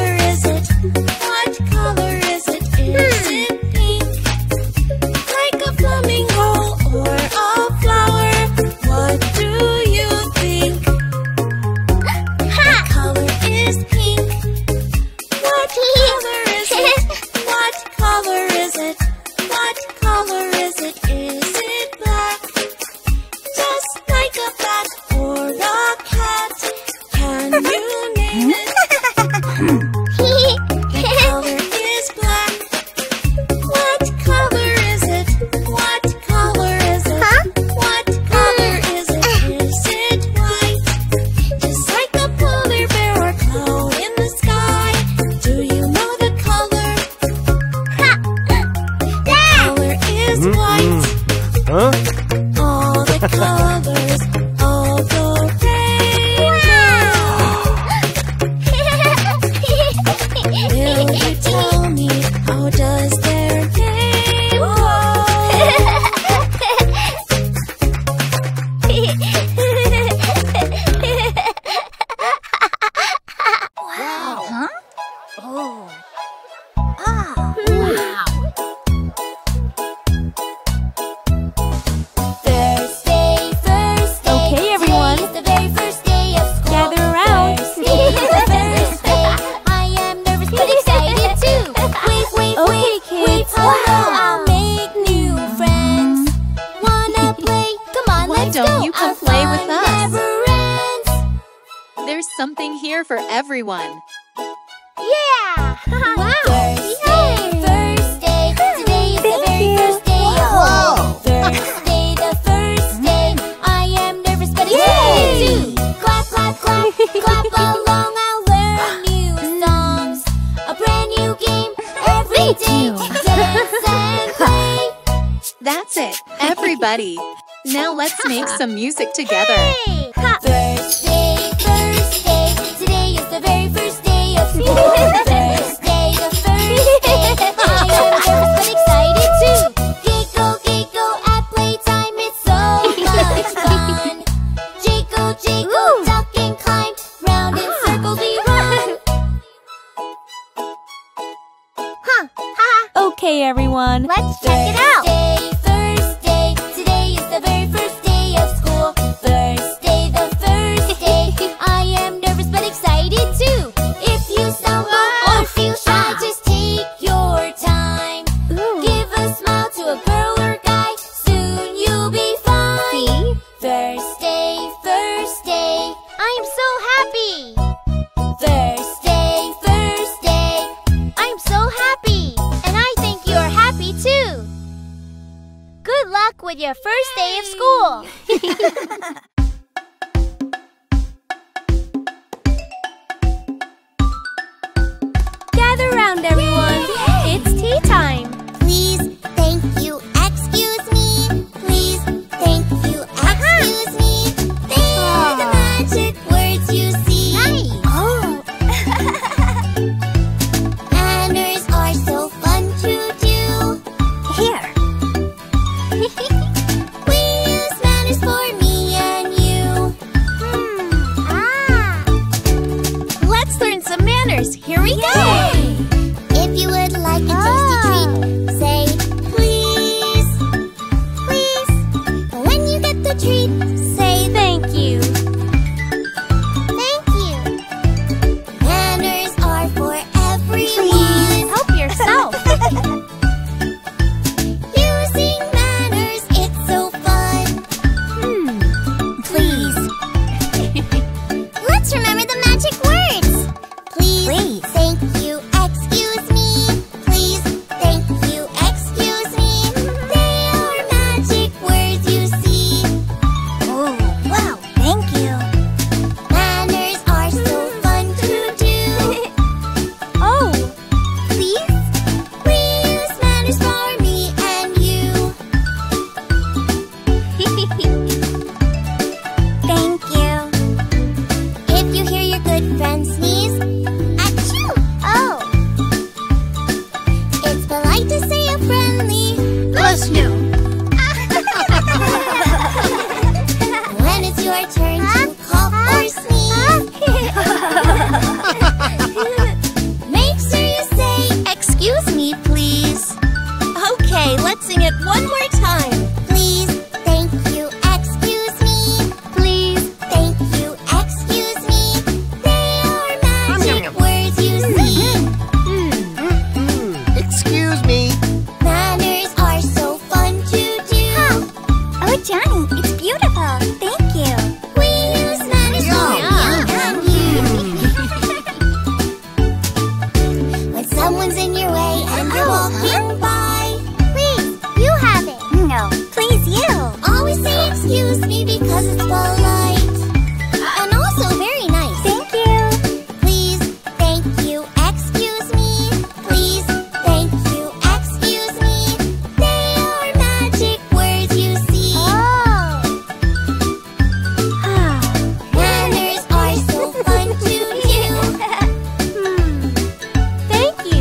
it? What color is it? Is it pink? Like a flamingo or a flower? What do you think? The color is pink. What color is it? What color is it? What color is it? Is it black? Just like a bat or a cat. Can you name it? The color is black. What color is it? What color is it? What color is it? Is it white? Just like a polar bear or cow in the sky. Do you know the color? The color is white. All the colors of the rainbow. Will you tell me how does their name go? Wow. Huh? Oh. Ah. Wow. Okay, everyone. It's the very first day of school. Gather around. Thursday is the first day. I am nervous but excited too. Wait, wait, okay, wait, kids. Wait. I'll make new friends. Wanna play? Come on, let's go. Why don't you come play with us? Never ends. There's something here for everyone. Yeah. Wow. Thursday. Today is the very first day of school. Thursday the first day. I am nervous but excited too. Clap, clap, clap. Clap along. I'll learn new songs. A brand new game every day. Dance and play. That's it, everybody. Now let's make some music together. Thursday. Today is the very first day of school. Thursday, the first day. I am nervous but excited too. Giggle, giggle at playtime. It's so much fun. Jiggle, jiggle, duck and climb. Round in circles we run. Okay, everyone. Let's check it out. Thursday. Today is the very first day of school. Thursday, the first day. I am nervous but excited too. If you stumble or feel shy, just take your time. Give a smile to a girl or guy. Soon you'll be fine. Thursday. I'm so happy. Thursday. I'm so happy. And I think you're happy too. your turn to cough or sneeze. Make sure you say, "Excuse me, please." Okay, let's sing it one more time. Please, thank you, excuse me. Please, thank you, excuse me. They are magic words you see. Excuse me. Manners are so fun to do. Huh. Oh, Johnny, it's beautiful. Thank you. We use manners for you. When someone's in your way and you're walking by, excuse me, because it's polite and also very nice. Thank you. Please, thank you, excuse me. Please, thank you, excuse me. They are magic words you see. Oh. Manners are so fun to do. Thank you.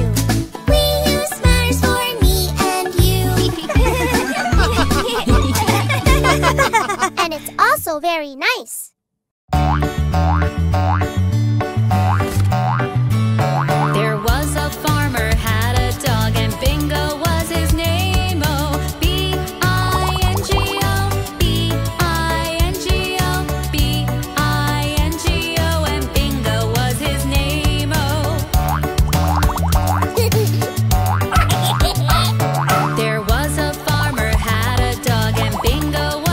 We use manners for me and you. And it's also very nice. There was a farmer had a dog, and Bingo was his name. Oh, B-I-N-G-O, B-I-N-G-O, B-I-N-G-O, and Bingo was his name. Oh. There was a farmer had a dog, and Bingo was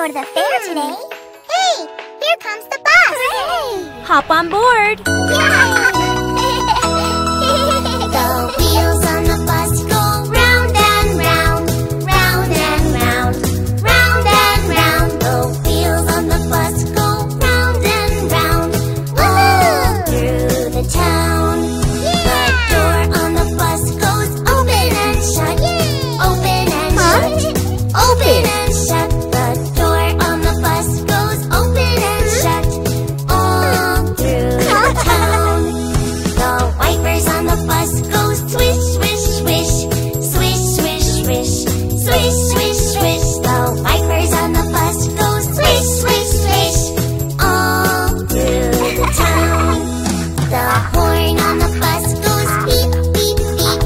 go to the fair today. Hey, here comes the bus. Hooray! Hop on board. Yay! The wheels on the bus go round and round, round and round, round and round. The wheels on the bus go round and round, all through the town. Yeah. The door on the bus goes open and shut, yeah. Open and shut, open and shut. The door on the bus goes open and shut, all through the town. The wipers on the bus go swish, swish, swish, swish, swish, swish, swish, swish, swish. The wipers on the bus go swish, swish, swish, all through the town. The horn on the bus goes beep, beep, beep,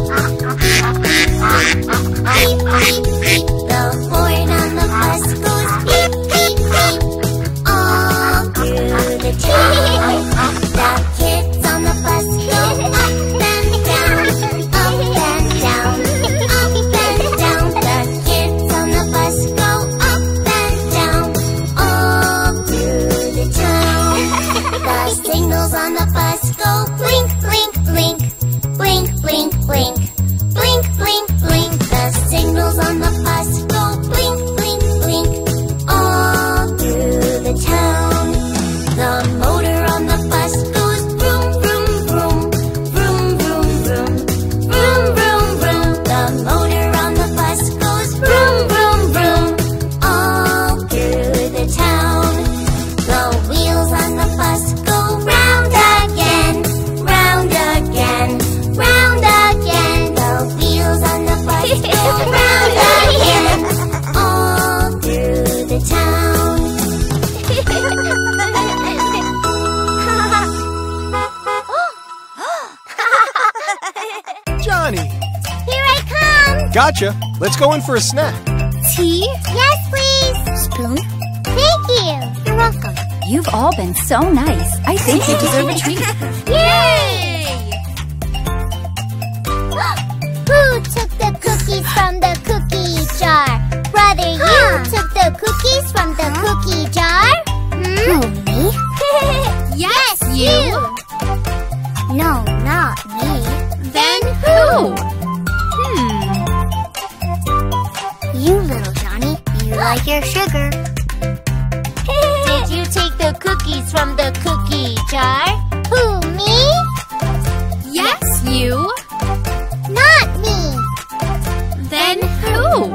beep, beep, beep, beep, beep. The horn on the bus goes beep, beep, beep, all through the town. The kids on the bus go up and down, up and down, up and down. The kids on the bus go up and down, all through the town. The signals on the bus go blink, blink, blink, blink, blink, blink, blink, blink, blink. The signals on the bus go blink, blink, blink, all through the town. The motor on the bus goes vroom, vroom, vroom, vroom, vroom, vroom, vroom, vroom, vroom. The motor on the bus goes vroom, vroom, vroom, all through the town. The wheels on the bus go round again, round again, round again. The wheels on the bus go round again, all through the town. Johnny! Here I come! Gotcha! Let's go in for a snack. Tea? Yes, please! Spoon? Thank you! You're welcome. You've all been so nice. I think you deserve a treat. Yay! Who took the cookies from the cookie jar? Brother, you took the cookies from the cookie jar? Hmm? Oh, me? Yes, you! No, not me. Then who? You little Johnny, you like your sugar. Did you take the cookies from the cookie jar? Who, me? Yes, you. Not me. Then who?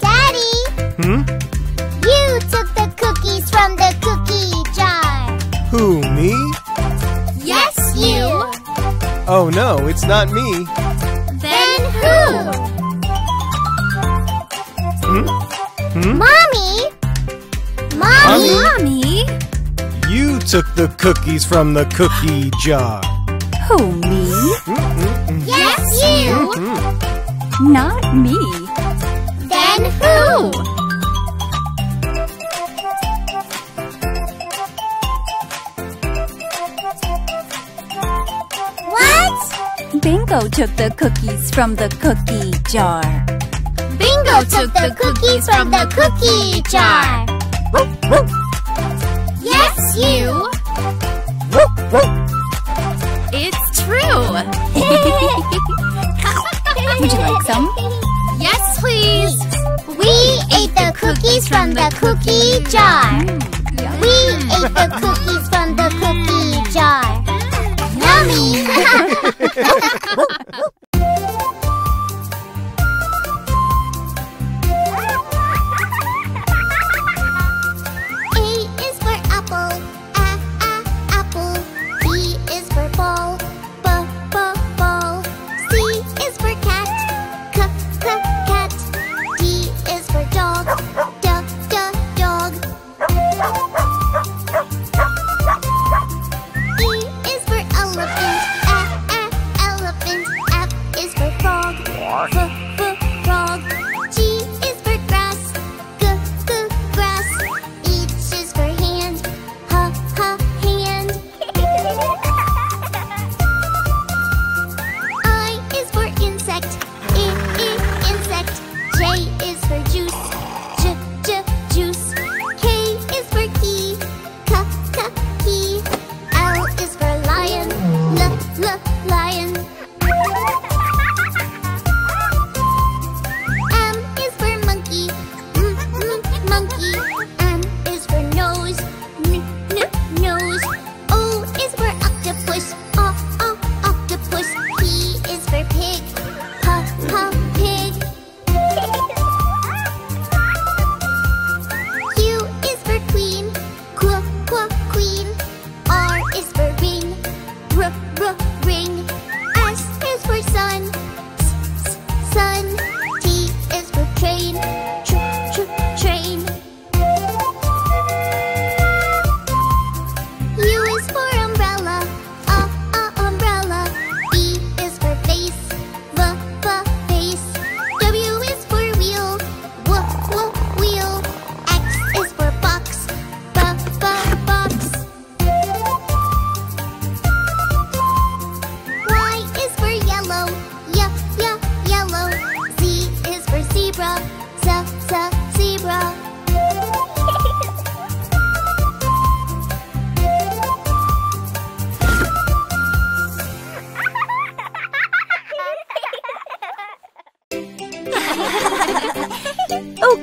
Daddy? You took the cookies from the cookie jar. Who, me? Yes, you! Oh no, it's not me. Then who? Mommy? Mommy? Mommy? You took the cookies from the cookie jar. Who, me? Yes, you! Not me. Then who? Bingo took the cookies from the cookie jar. Bingo took the cookies from the cookie jar. Woof, woof. Yes, you. Woof, woof. It's true. Would you like some? Yes, please. We ate the cookies from the cookie jar. We ate the cookies from the cookie jar. F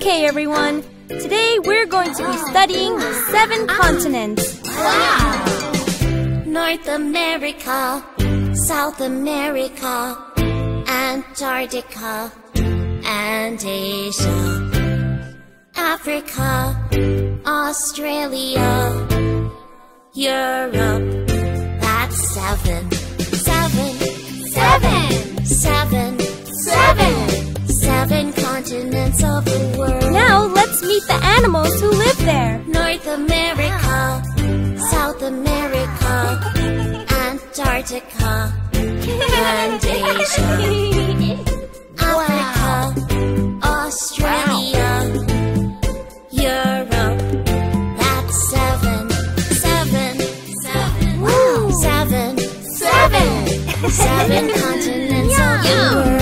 Okay, everyone. Today we're going to be studying the 7 continents. Wow! North America, South America, Antarctica, and Asia, Africa, Australia, Europe. That's 7. 7 continents of the world. Now let's meet the animals who live there. North America, South America, Antarctica, and Asia, Africa, Australia, Europe. That's 7. Wow. 7 continents of the world.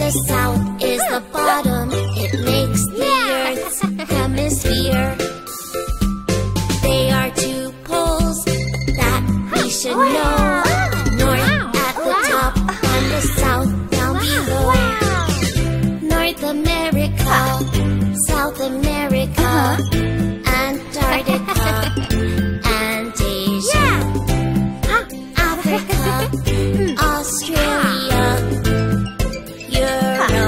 The south is the bottom. It makes the Earth's hemisphere. They are 2 poles that we should know. North at the top and the south down below. North America, South America, Antarctica, and Asia, Africa, Australia. No!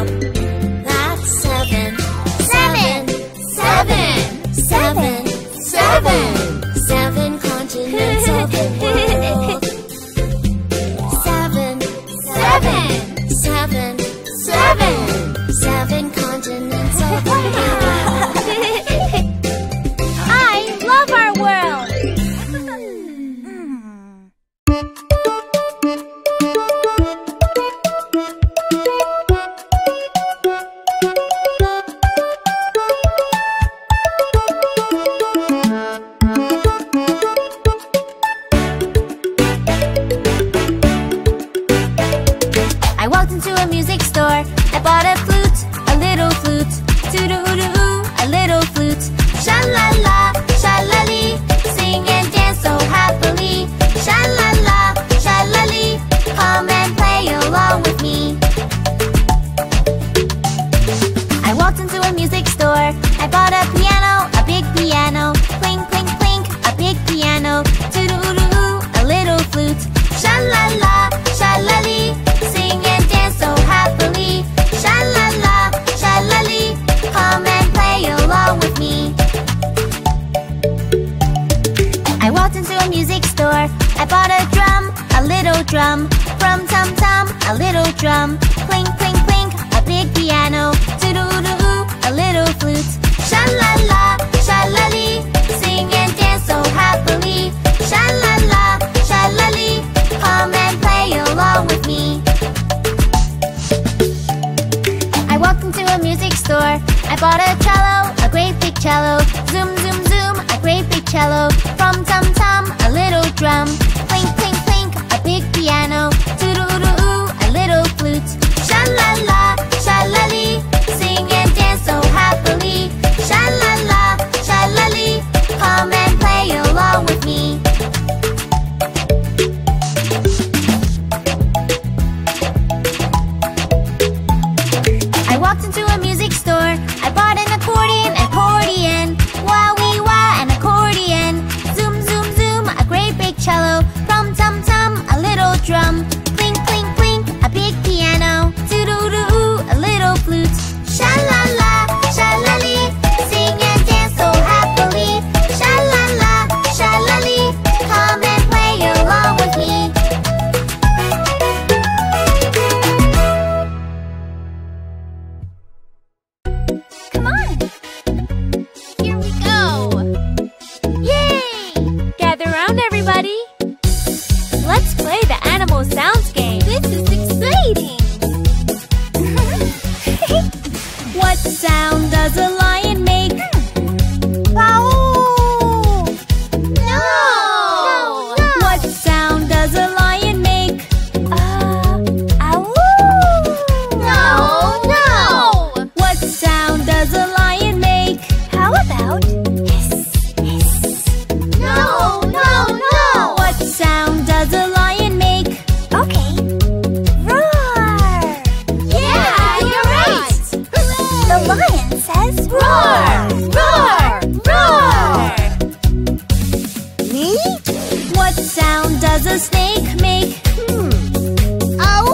the snake make? Ow!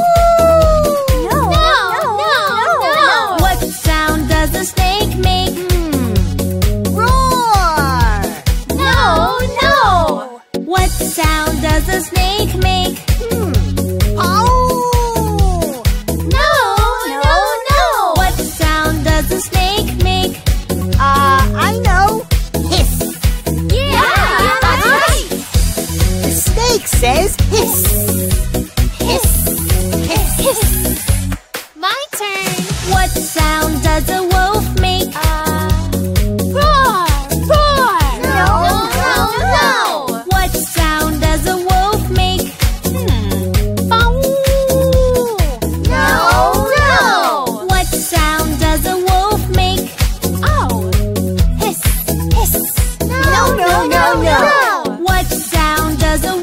No, no, no, no, no, no. What sound does the snake make? Roar! No, no. What sound does the snake make? Ow! No, no, no. What sound does the snake make? I know. Says hiss, hiss, hiss, hiss. My turn. What sound does a wolf make? Roar, roar. No, no, no, no. What sound does a wolf make? Bow. No, no. What sound does a wolf make? Oh, hiss, hiss. No, no, no, no. What sound does a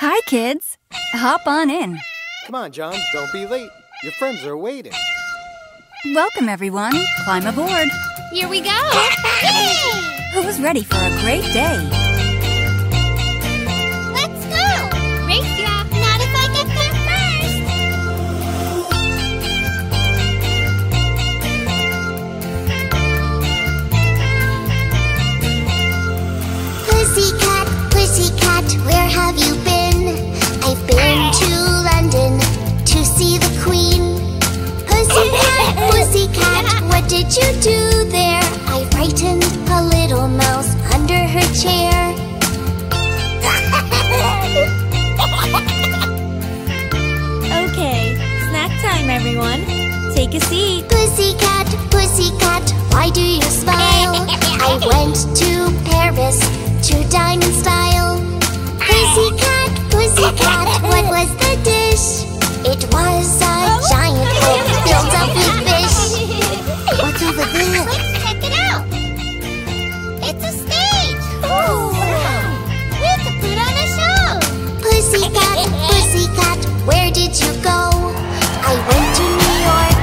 Hi, kids. Hop on in. Come on, John. Don't be late. Your friends are waiting. Welcome, everyone. Climb aboard. Here we go. Who's ready for a great day? Let's go. Race, yeah. Not if I get there first. Pussycat, pussycat, where have you been? I've been to London to see the Queen. Pussycat, pussycat, what did you do there? I frightened a little mouse under her chair. Okay, snack time, everyone. Take a seat. Pussycat, pussycat, why do you smile? I went to Paris to dine in style. Pussycat, pussycat, what was the dish? It was a giant bowl filled up with fish. What's over there? Let's check it out. It's a stage. Ooh. We have to put on a show. Pussycat, pussycat, where did you go? I went to New York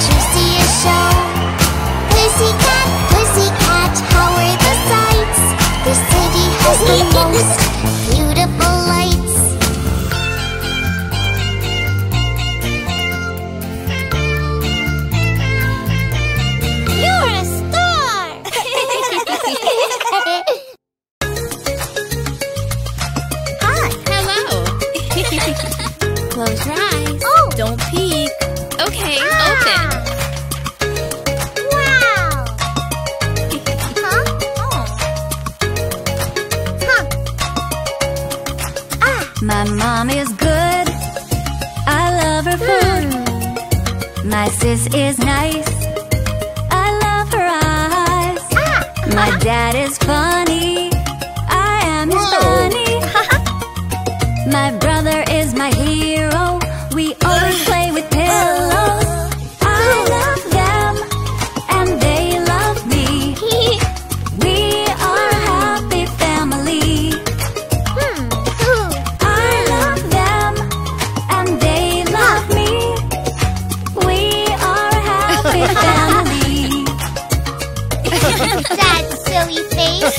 to see a show. Pussycat, pussycat, how are the sights? This city has the most beautiful lights. Close your eyes. Oh. Don't peek. Okay, open. Wow. Huh? Oh. Huh. Ah. My mom is good. I love her food. My sis is nice. I love her eyes. Ah. My dad is funny. I am his bunny. My brother is my hero. We always play with pillows. I love them, and they love me. We are a happy family. I love them, and they love me. We are a happy family. That silly face.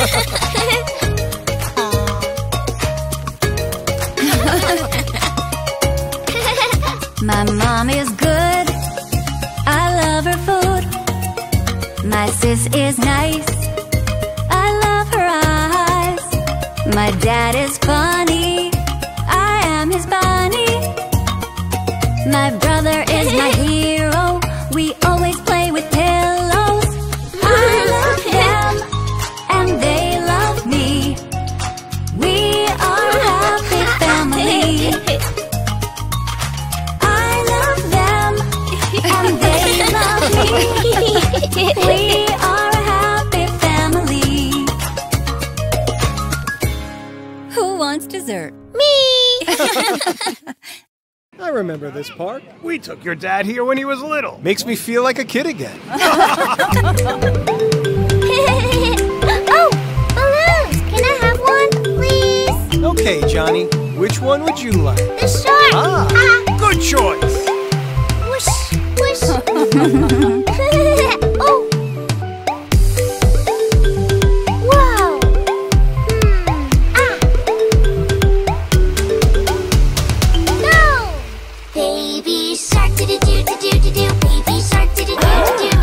My mom is good. I love her food. My sis is nice. I love her eyes. My dad is funny. I am his bunny. My brother is my hero. We always play with pillows. I love him, and they love me. We are a happy family. We are a happy family. Who wants dessert? Me! I remember this park. We took your dad here when he was little. Makes me feel like a kid again. Oh! Balloons! Can I have one, please? Okay, Johnny. Which one would you like? The shark! Ah! Good choice! Oh! Wow! No! Baby shark, do do do do do do. Baby shark, do do do do do. Baby shark,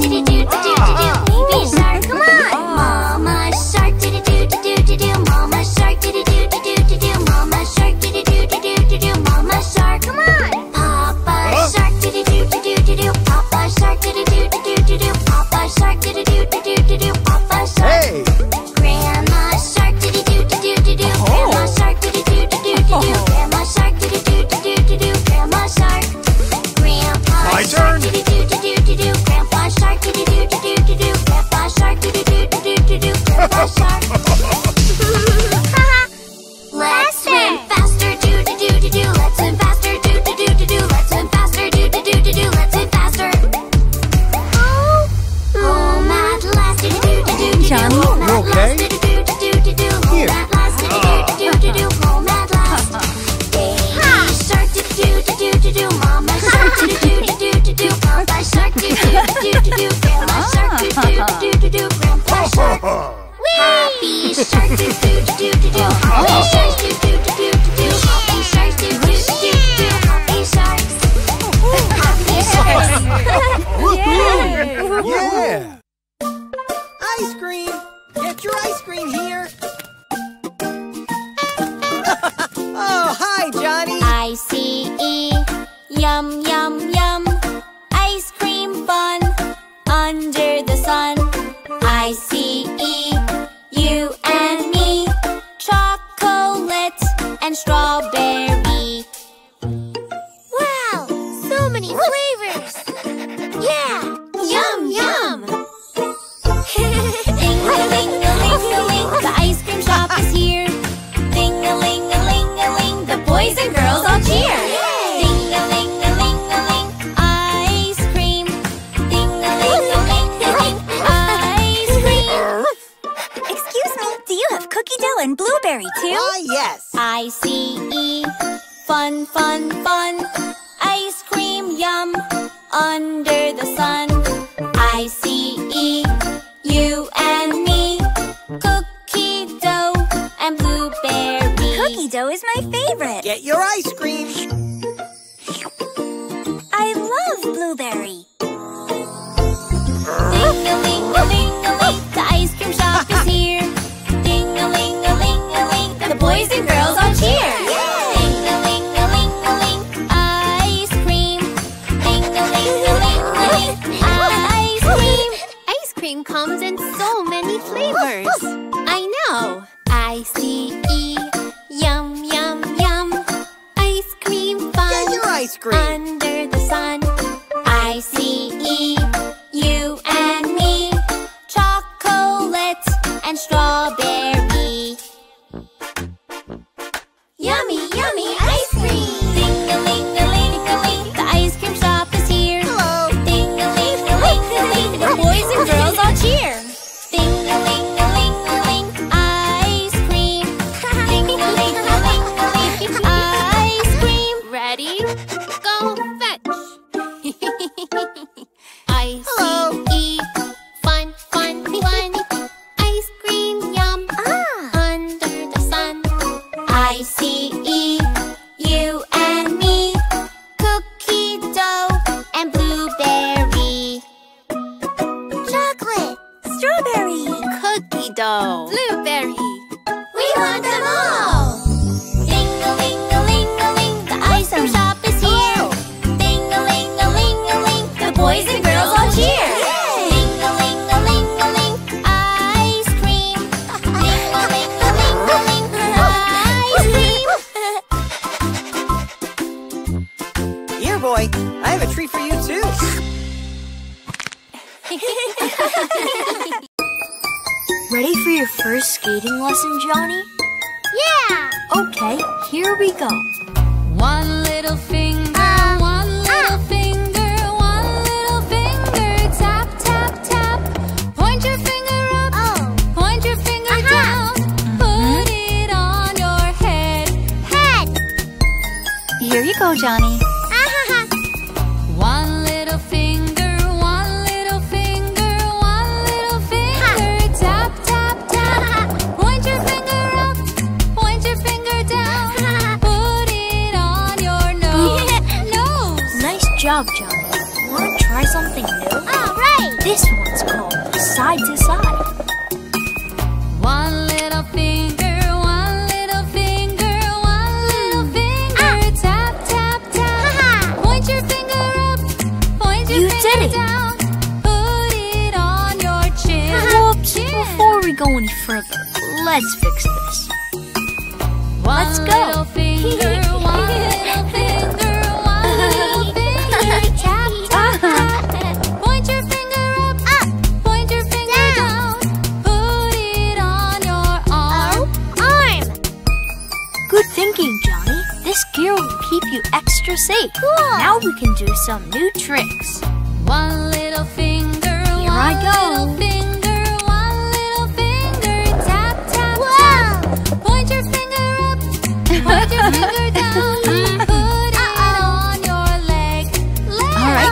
do do do do do. Baby shark, come on! Mama shark, do do do do do do. Mama shark, do do do do do do. Mama shark, do do do do do do. Mama shark, come on! Papa shark, do do do do do do. Papa. Yeah! Ice cream! Get your ice cream here! Oh, hi, Johnny! I-C-E, yum, yum, yum. Ice cream fun, under the sun. I-C-E, you and me. Chocolate and strawberry. Wow, so many flavors! Yeah! Yum, yum! Ding-a-ling-a-ling-a-ling, the ice cream shop is here. Ding-a-ling-a-ling-a-ling, the boys and girls all cheer. Ding-a-ling-a-ling-a-ling, ice cream. Ding-a-ling-a-ling-a-ling, ice cream. Excuse me, do you have cookie dough and blueberry too? Yes. I-C-E, fun, fun, fun. Ice cream, yum, under the sun. I-C-E, you and me. Cookie dough and blueberry. Cookie dough is my favorite. Get your ice cream. I love blueberry. Ding-a-ling-a-ling-a-ling, the ice cream shop is here. Ding-a-ling-a-ling-a-ling, the boys and girls all cheer. Comes in so many flavors. I know. I-C-E, yum, yum, yum. Ice cream fun. Get your ice cream. Under the sun. I-C-E, you and me. Chocolate and strawberry. Yummy, yummy ice cream. Here. Ding-a-ling-a-ling-a-ling, ice cream. Ding-a-ling-a-ling-a-ling, ice cream. Ready? Go fetch. I-C-E, fun, fun, fun. Ice cream, yum, under the sun. I-C-E, you and me. Cookie dough and blueberry. Strawberry, cookie dough, blueberry. We want them all. Ding-a-ling-a-ling-a-ling, the ice cream shop is here. Ding-a-ling-a-ling-a-ling, the boys and girls all cheer. Ding-a-ling-a-ling-a-ling, ice cream. Ding-a-ling-a-ling-a-ling, ice cream. Here, boy, I have a treat for you too. Ready for your first skating lesson, Johnny? Yeah! Okay, here we go. One little finger, one little finger, one little finger. Tap, tap, tap. Point your finger up, point your finger down. Put it on your head. Here you go, Johnny. One little finger. Good job, Johnny. Want to try something new? All right! This one's called Side to Side. One little finger, one little finger, one little finger. Tap, tap, tap. Point your finger up, point your finger down. Put it on your chin. Whoops! Before we go any further, let's fix this. Let's go! One little finger, one little finger. Tap, tap, tap. Point your finger up, point your finger down. Put it on your arm. Good thinking, Johnny. This gear will keep you extra safe. Cool. Now we can do some new tricks. One little finger, here I go. One little finger, tap, tap, tap. Point your finger up, point your finger down.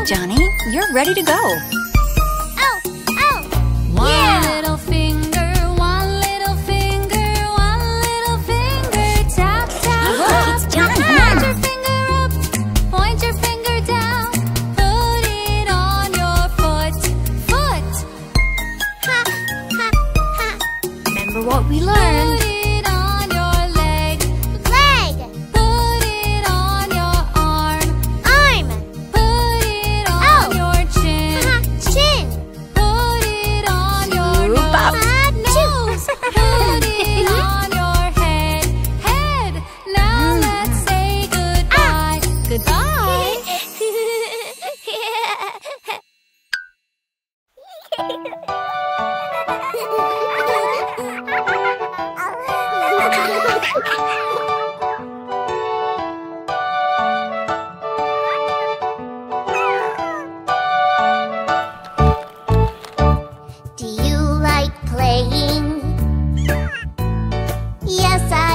Johnny, you're ready to go. Oh, oh, one little finger, one little finger, one little finger.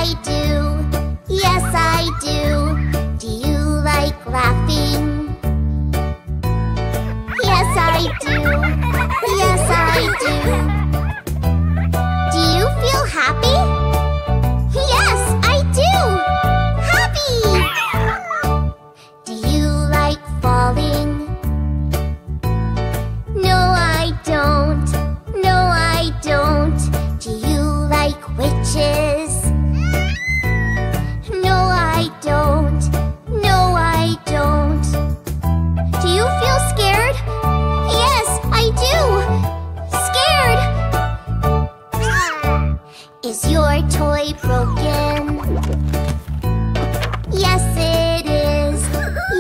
I do. Yes, I do. Do you like laughing? Yes, I do. Yes, I do. Do you feel happy? Yes, I do. Happy! Do you like falling? No, I don't. No, I don't. Do you like witches? No, I don't. No, I don't. Do you feel scared? Yes, I do! Scared! Is your toy broken? Yes, it is.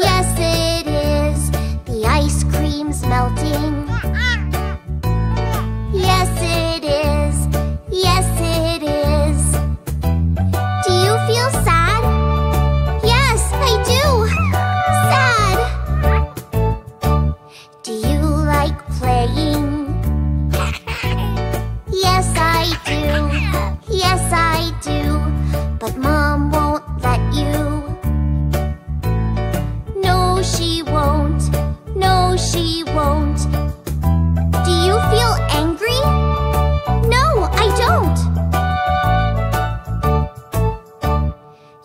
Yes, it is. The ice cream's melting. Yes, it is. Yes, it is. Do you feel sad? Yes, I do. Sad! Do you like playing? Yes, I do. Yes, I do. But Mom won't let you. No, she won't. No, she won't. Do you feel angry? No, I don't.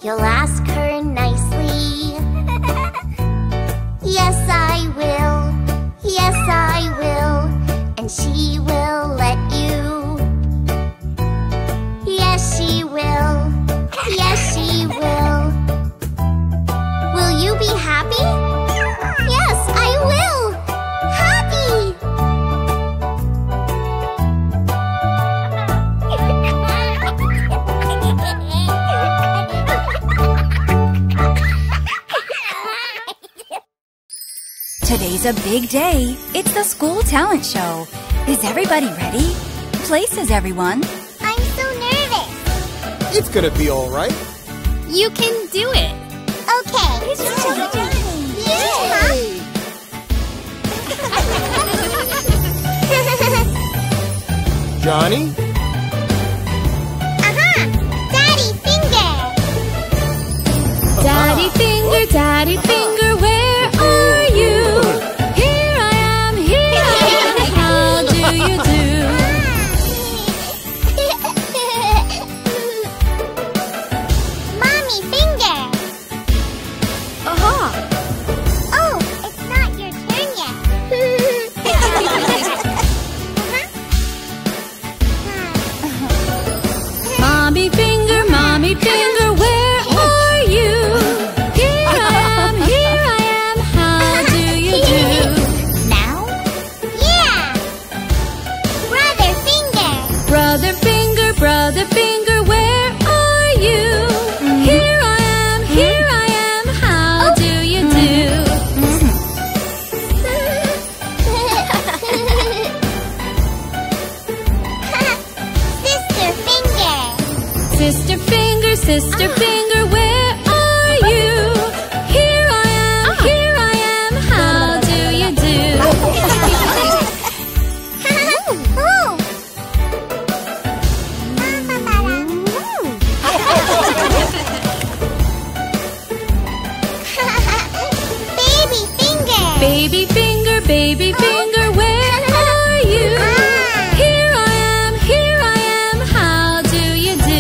You'll ask her nicely. Yes, I will. Yes, I will. And she will let you. Yes, she will. Yes, she will. Will you be happy? Yes, I will. Happy! Today's a big day. It's the school talent show. Is everybody ready? Places, everyone. I'm so nervous. It's gonna be all right. You can do it. Okay. Yay! Johnny? Uh-huh. Daddy finger. Daddy finger, daddy finger, where are you? Here I am, here I am. How do you do? Mommy finger. Aha. Oh, it's not your turn yet. Mommy finger, where are you? Here I am, how do you do? Now? Yeah. Brother finger, where are you? Here I am, how do you do? Sister finger. Sister finger, where are you? Here I am, how do you do? Baby finger. Baby finger, where are you? Here I am, how do you do?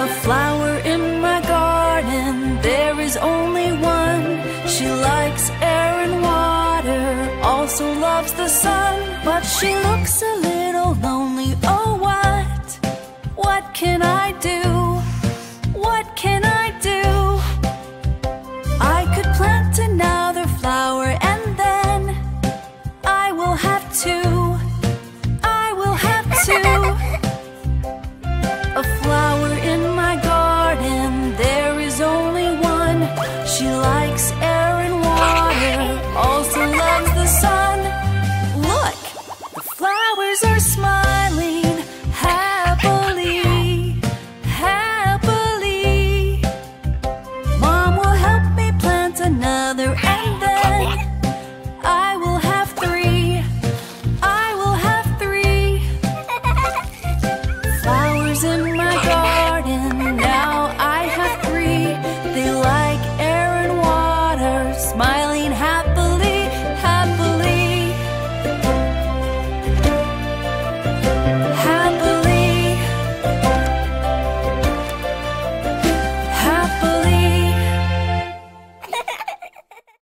A flower in my garden, there is only one. She likes air and water, also loves the sun. But she looks a little lonely, oh what? What can I do? What can I do? I could plant another flower and then I will have two.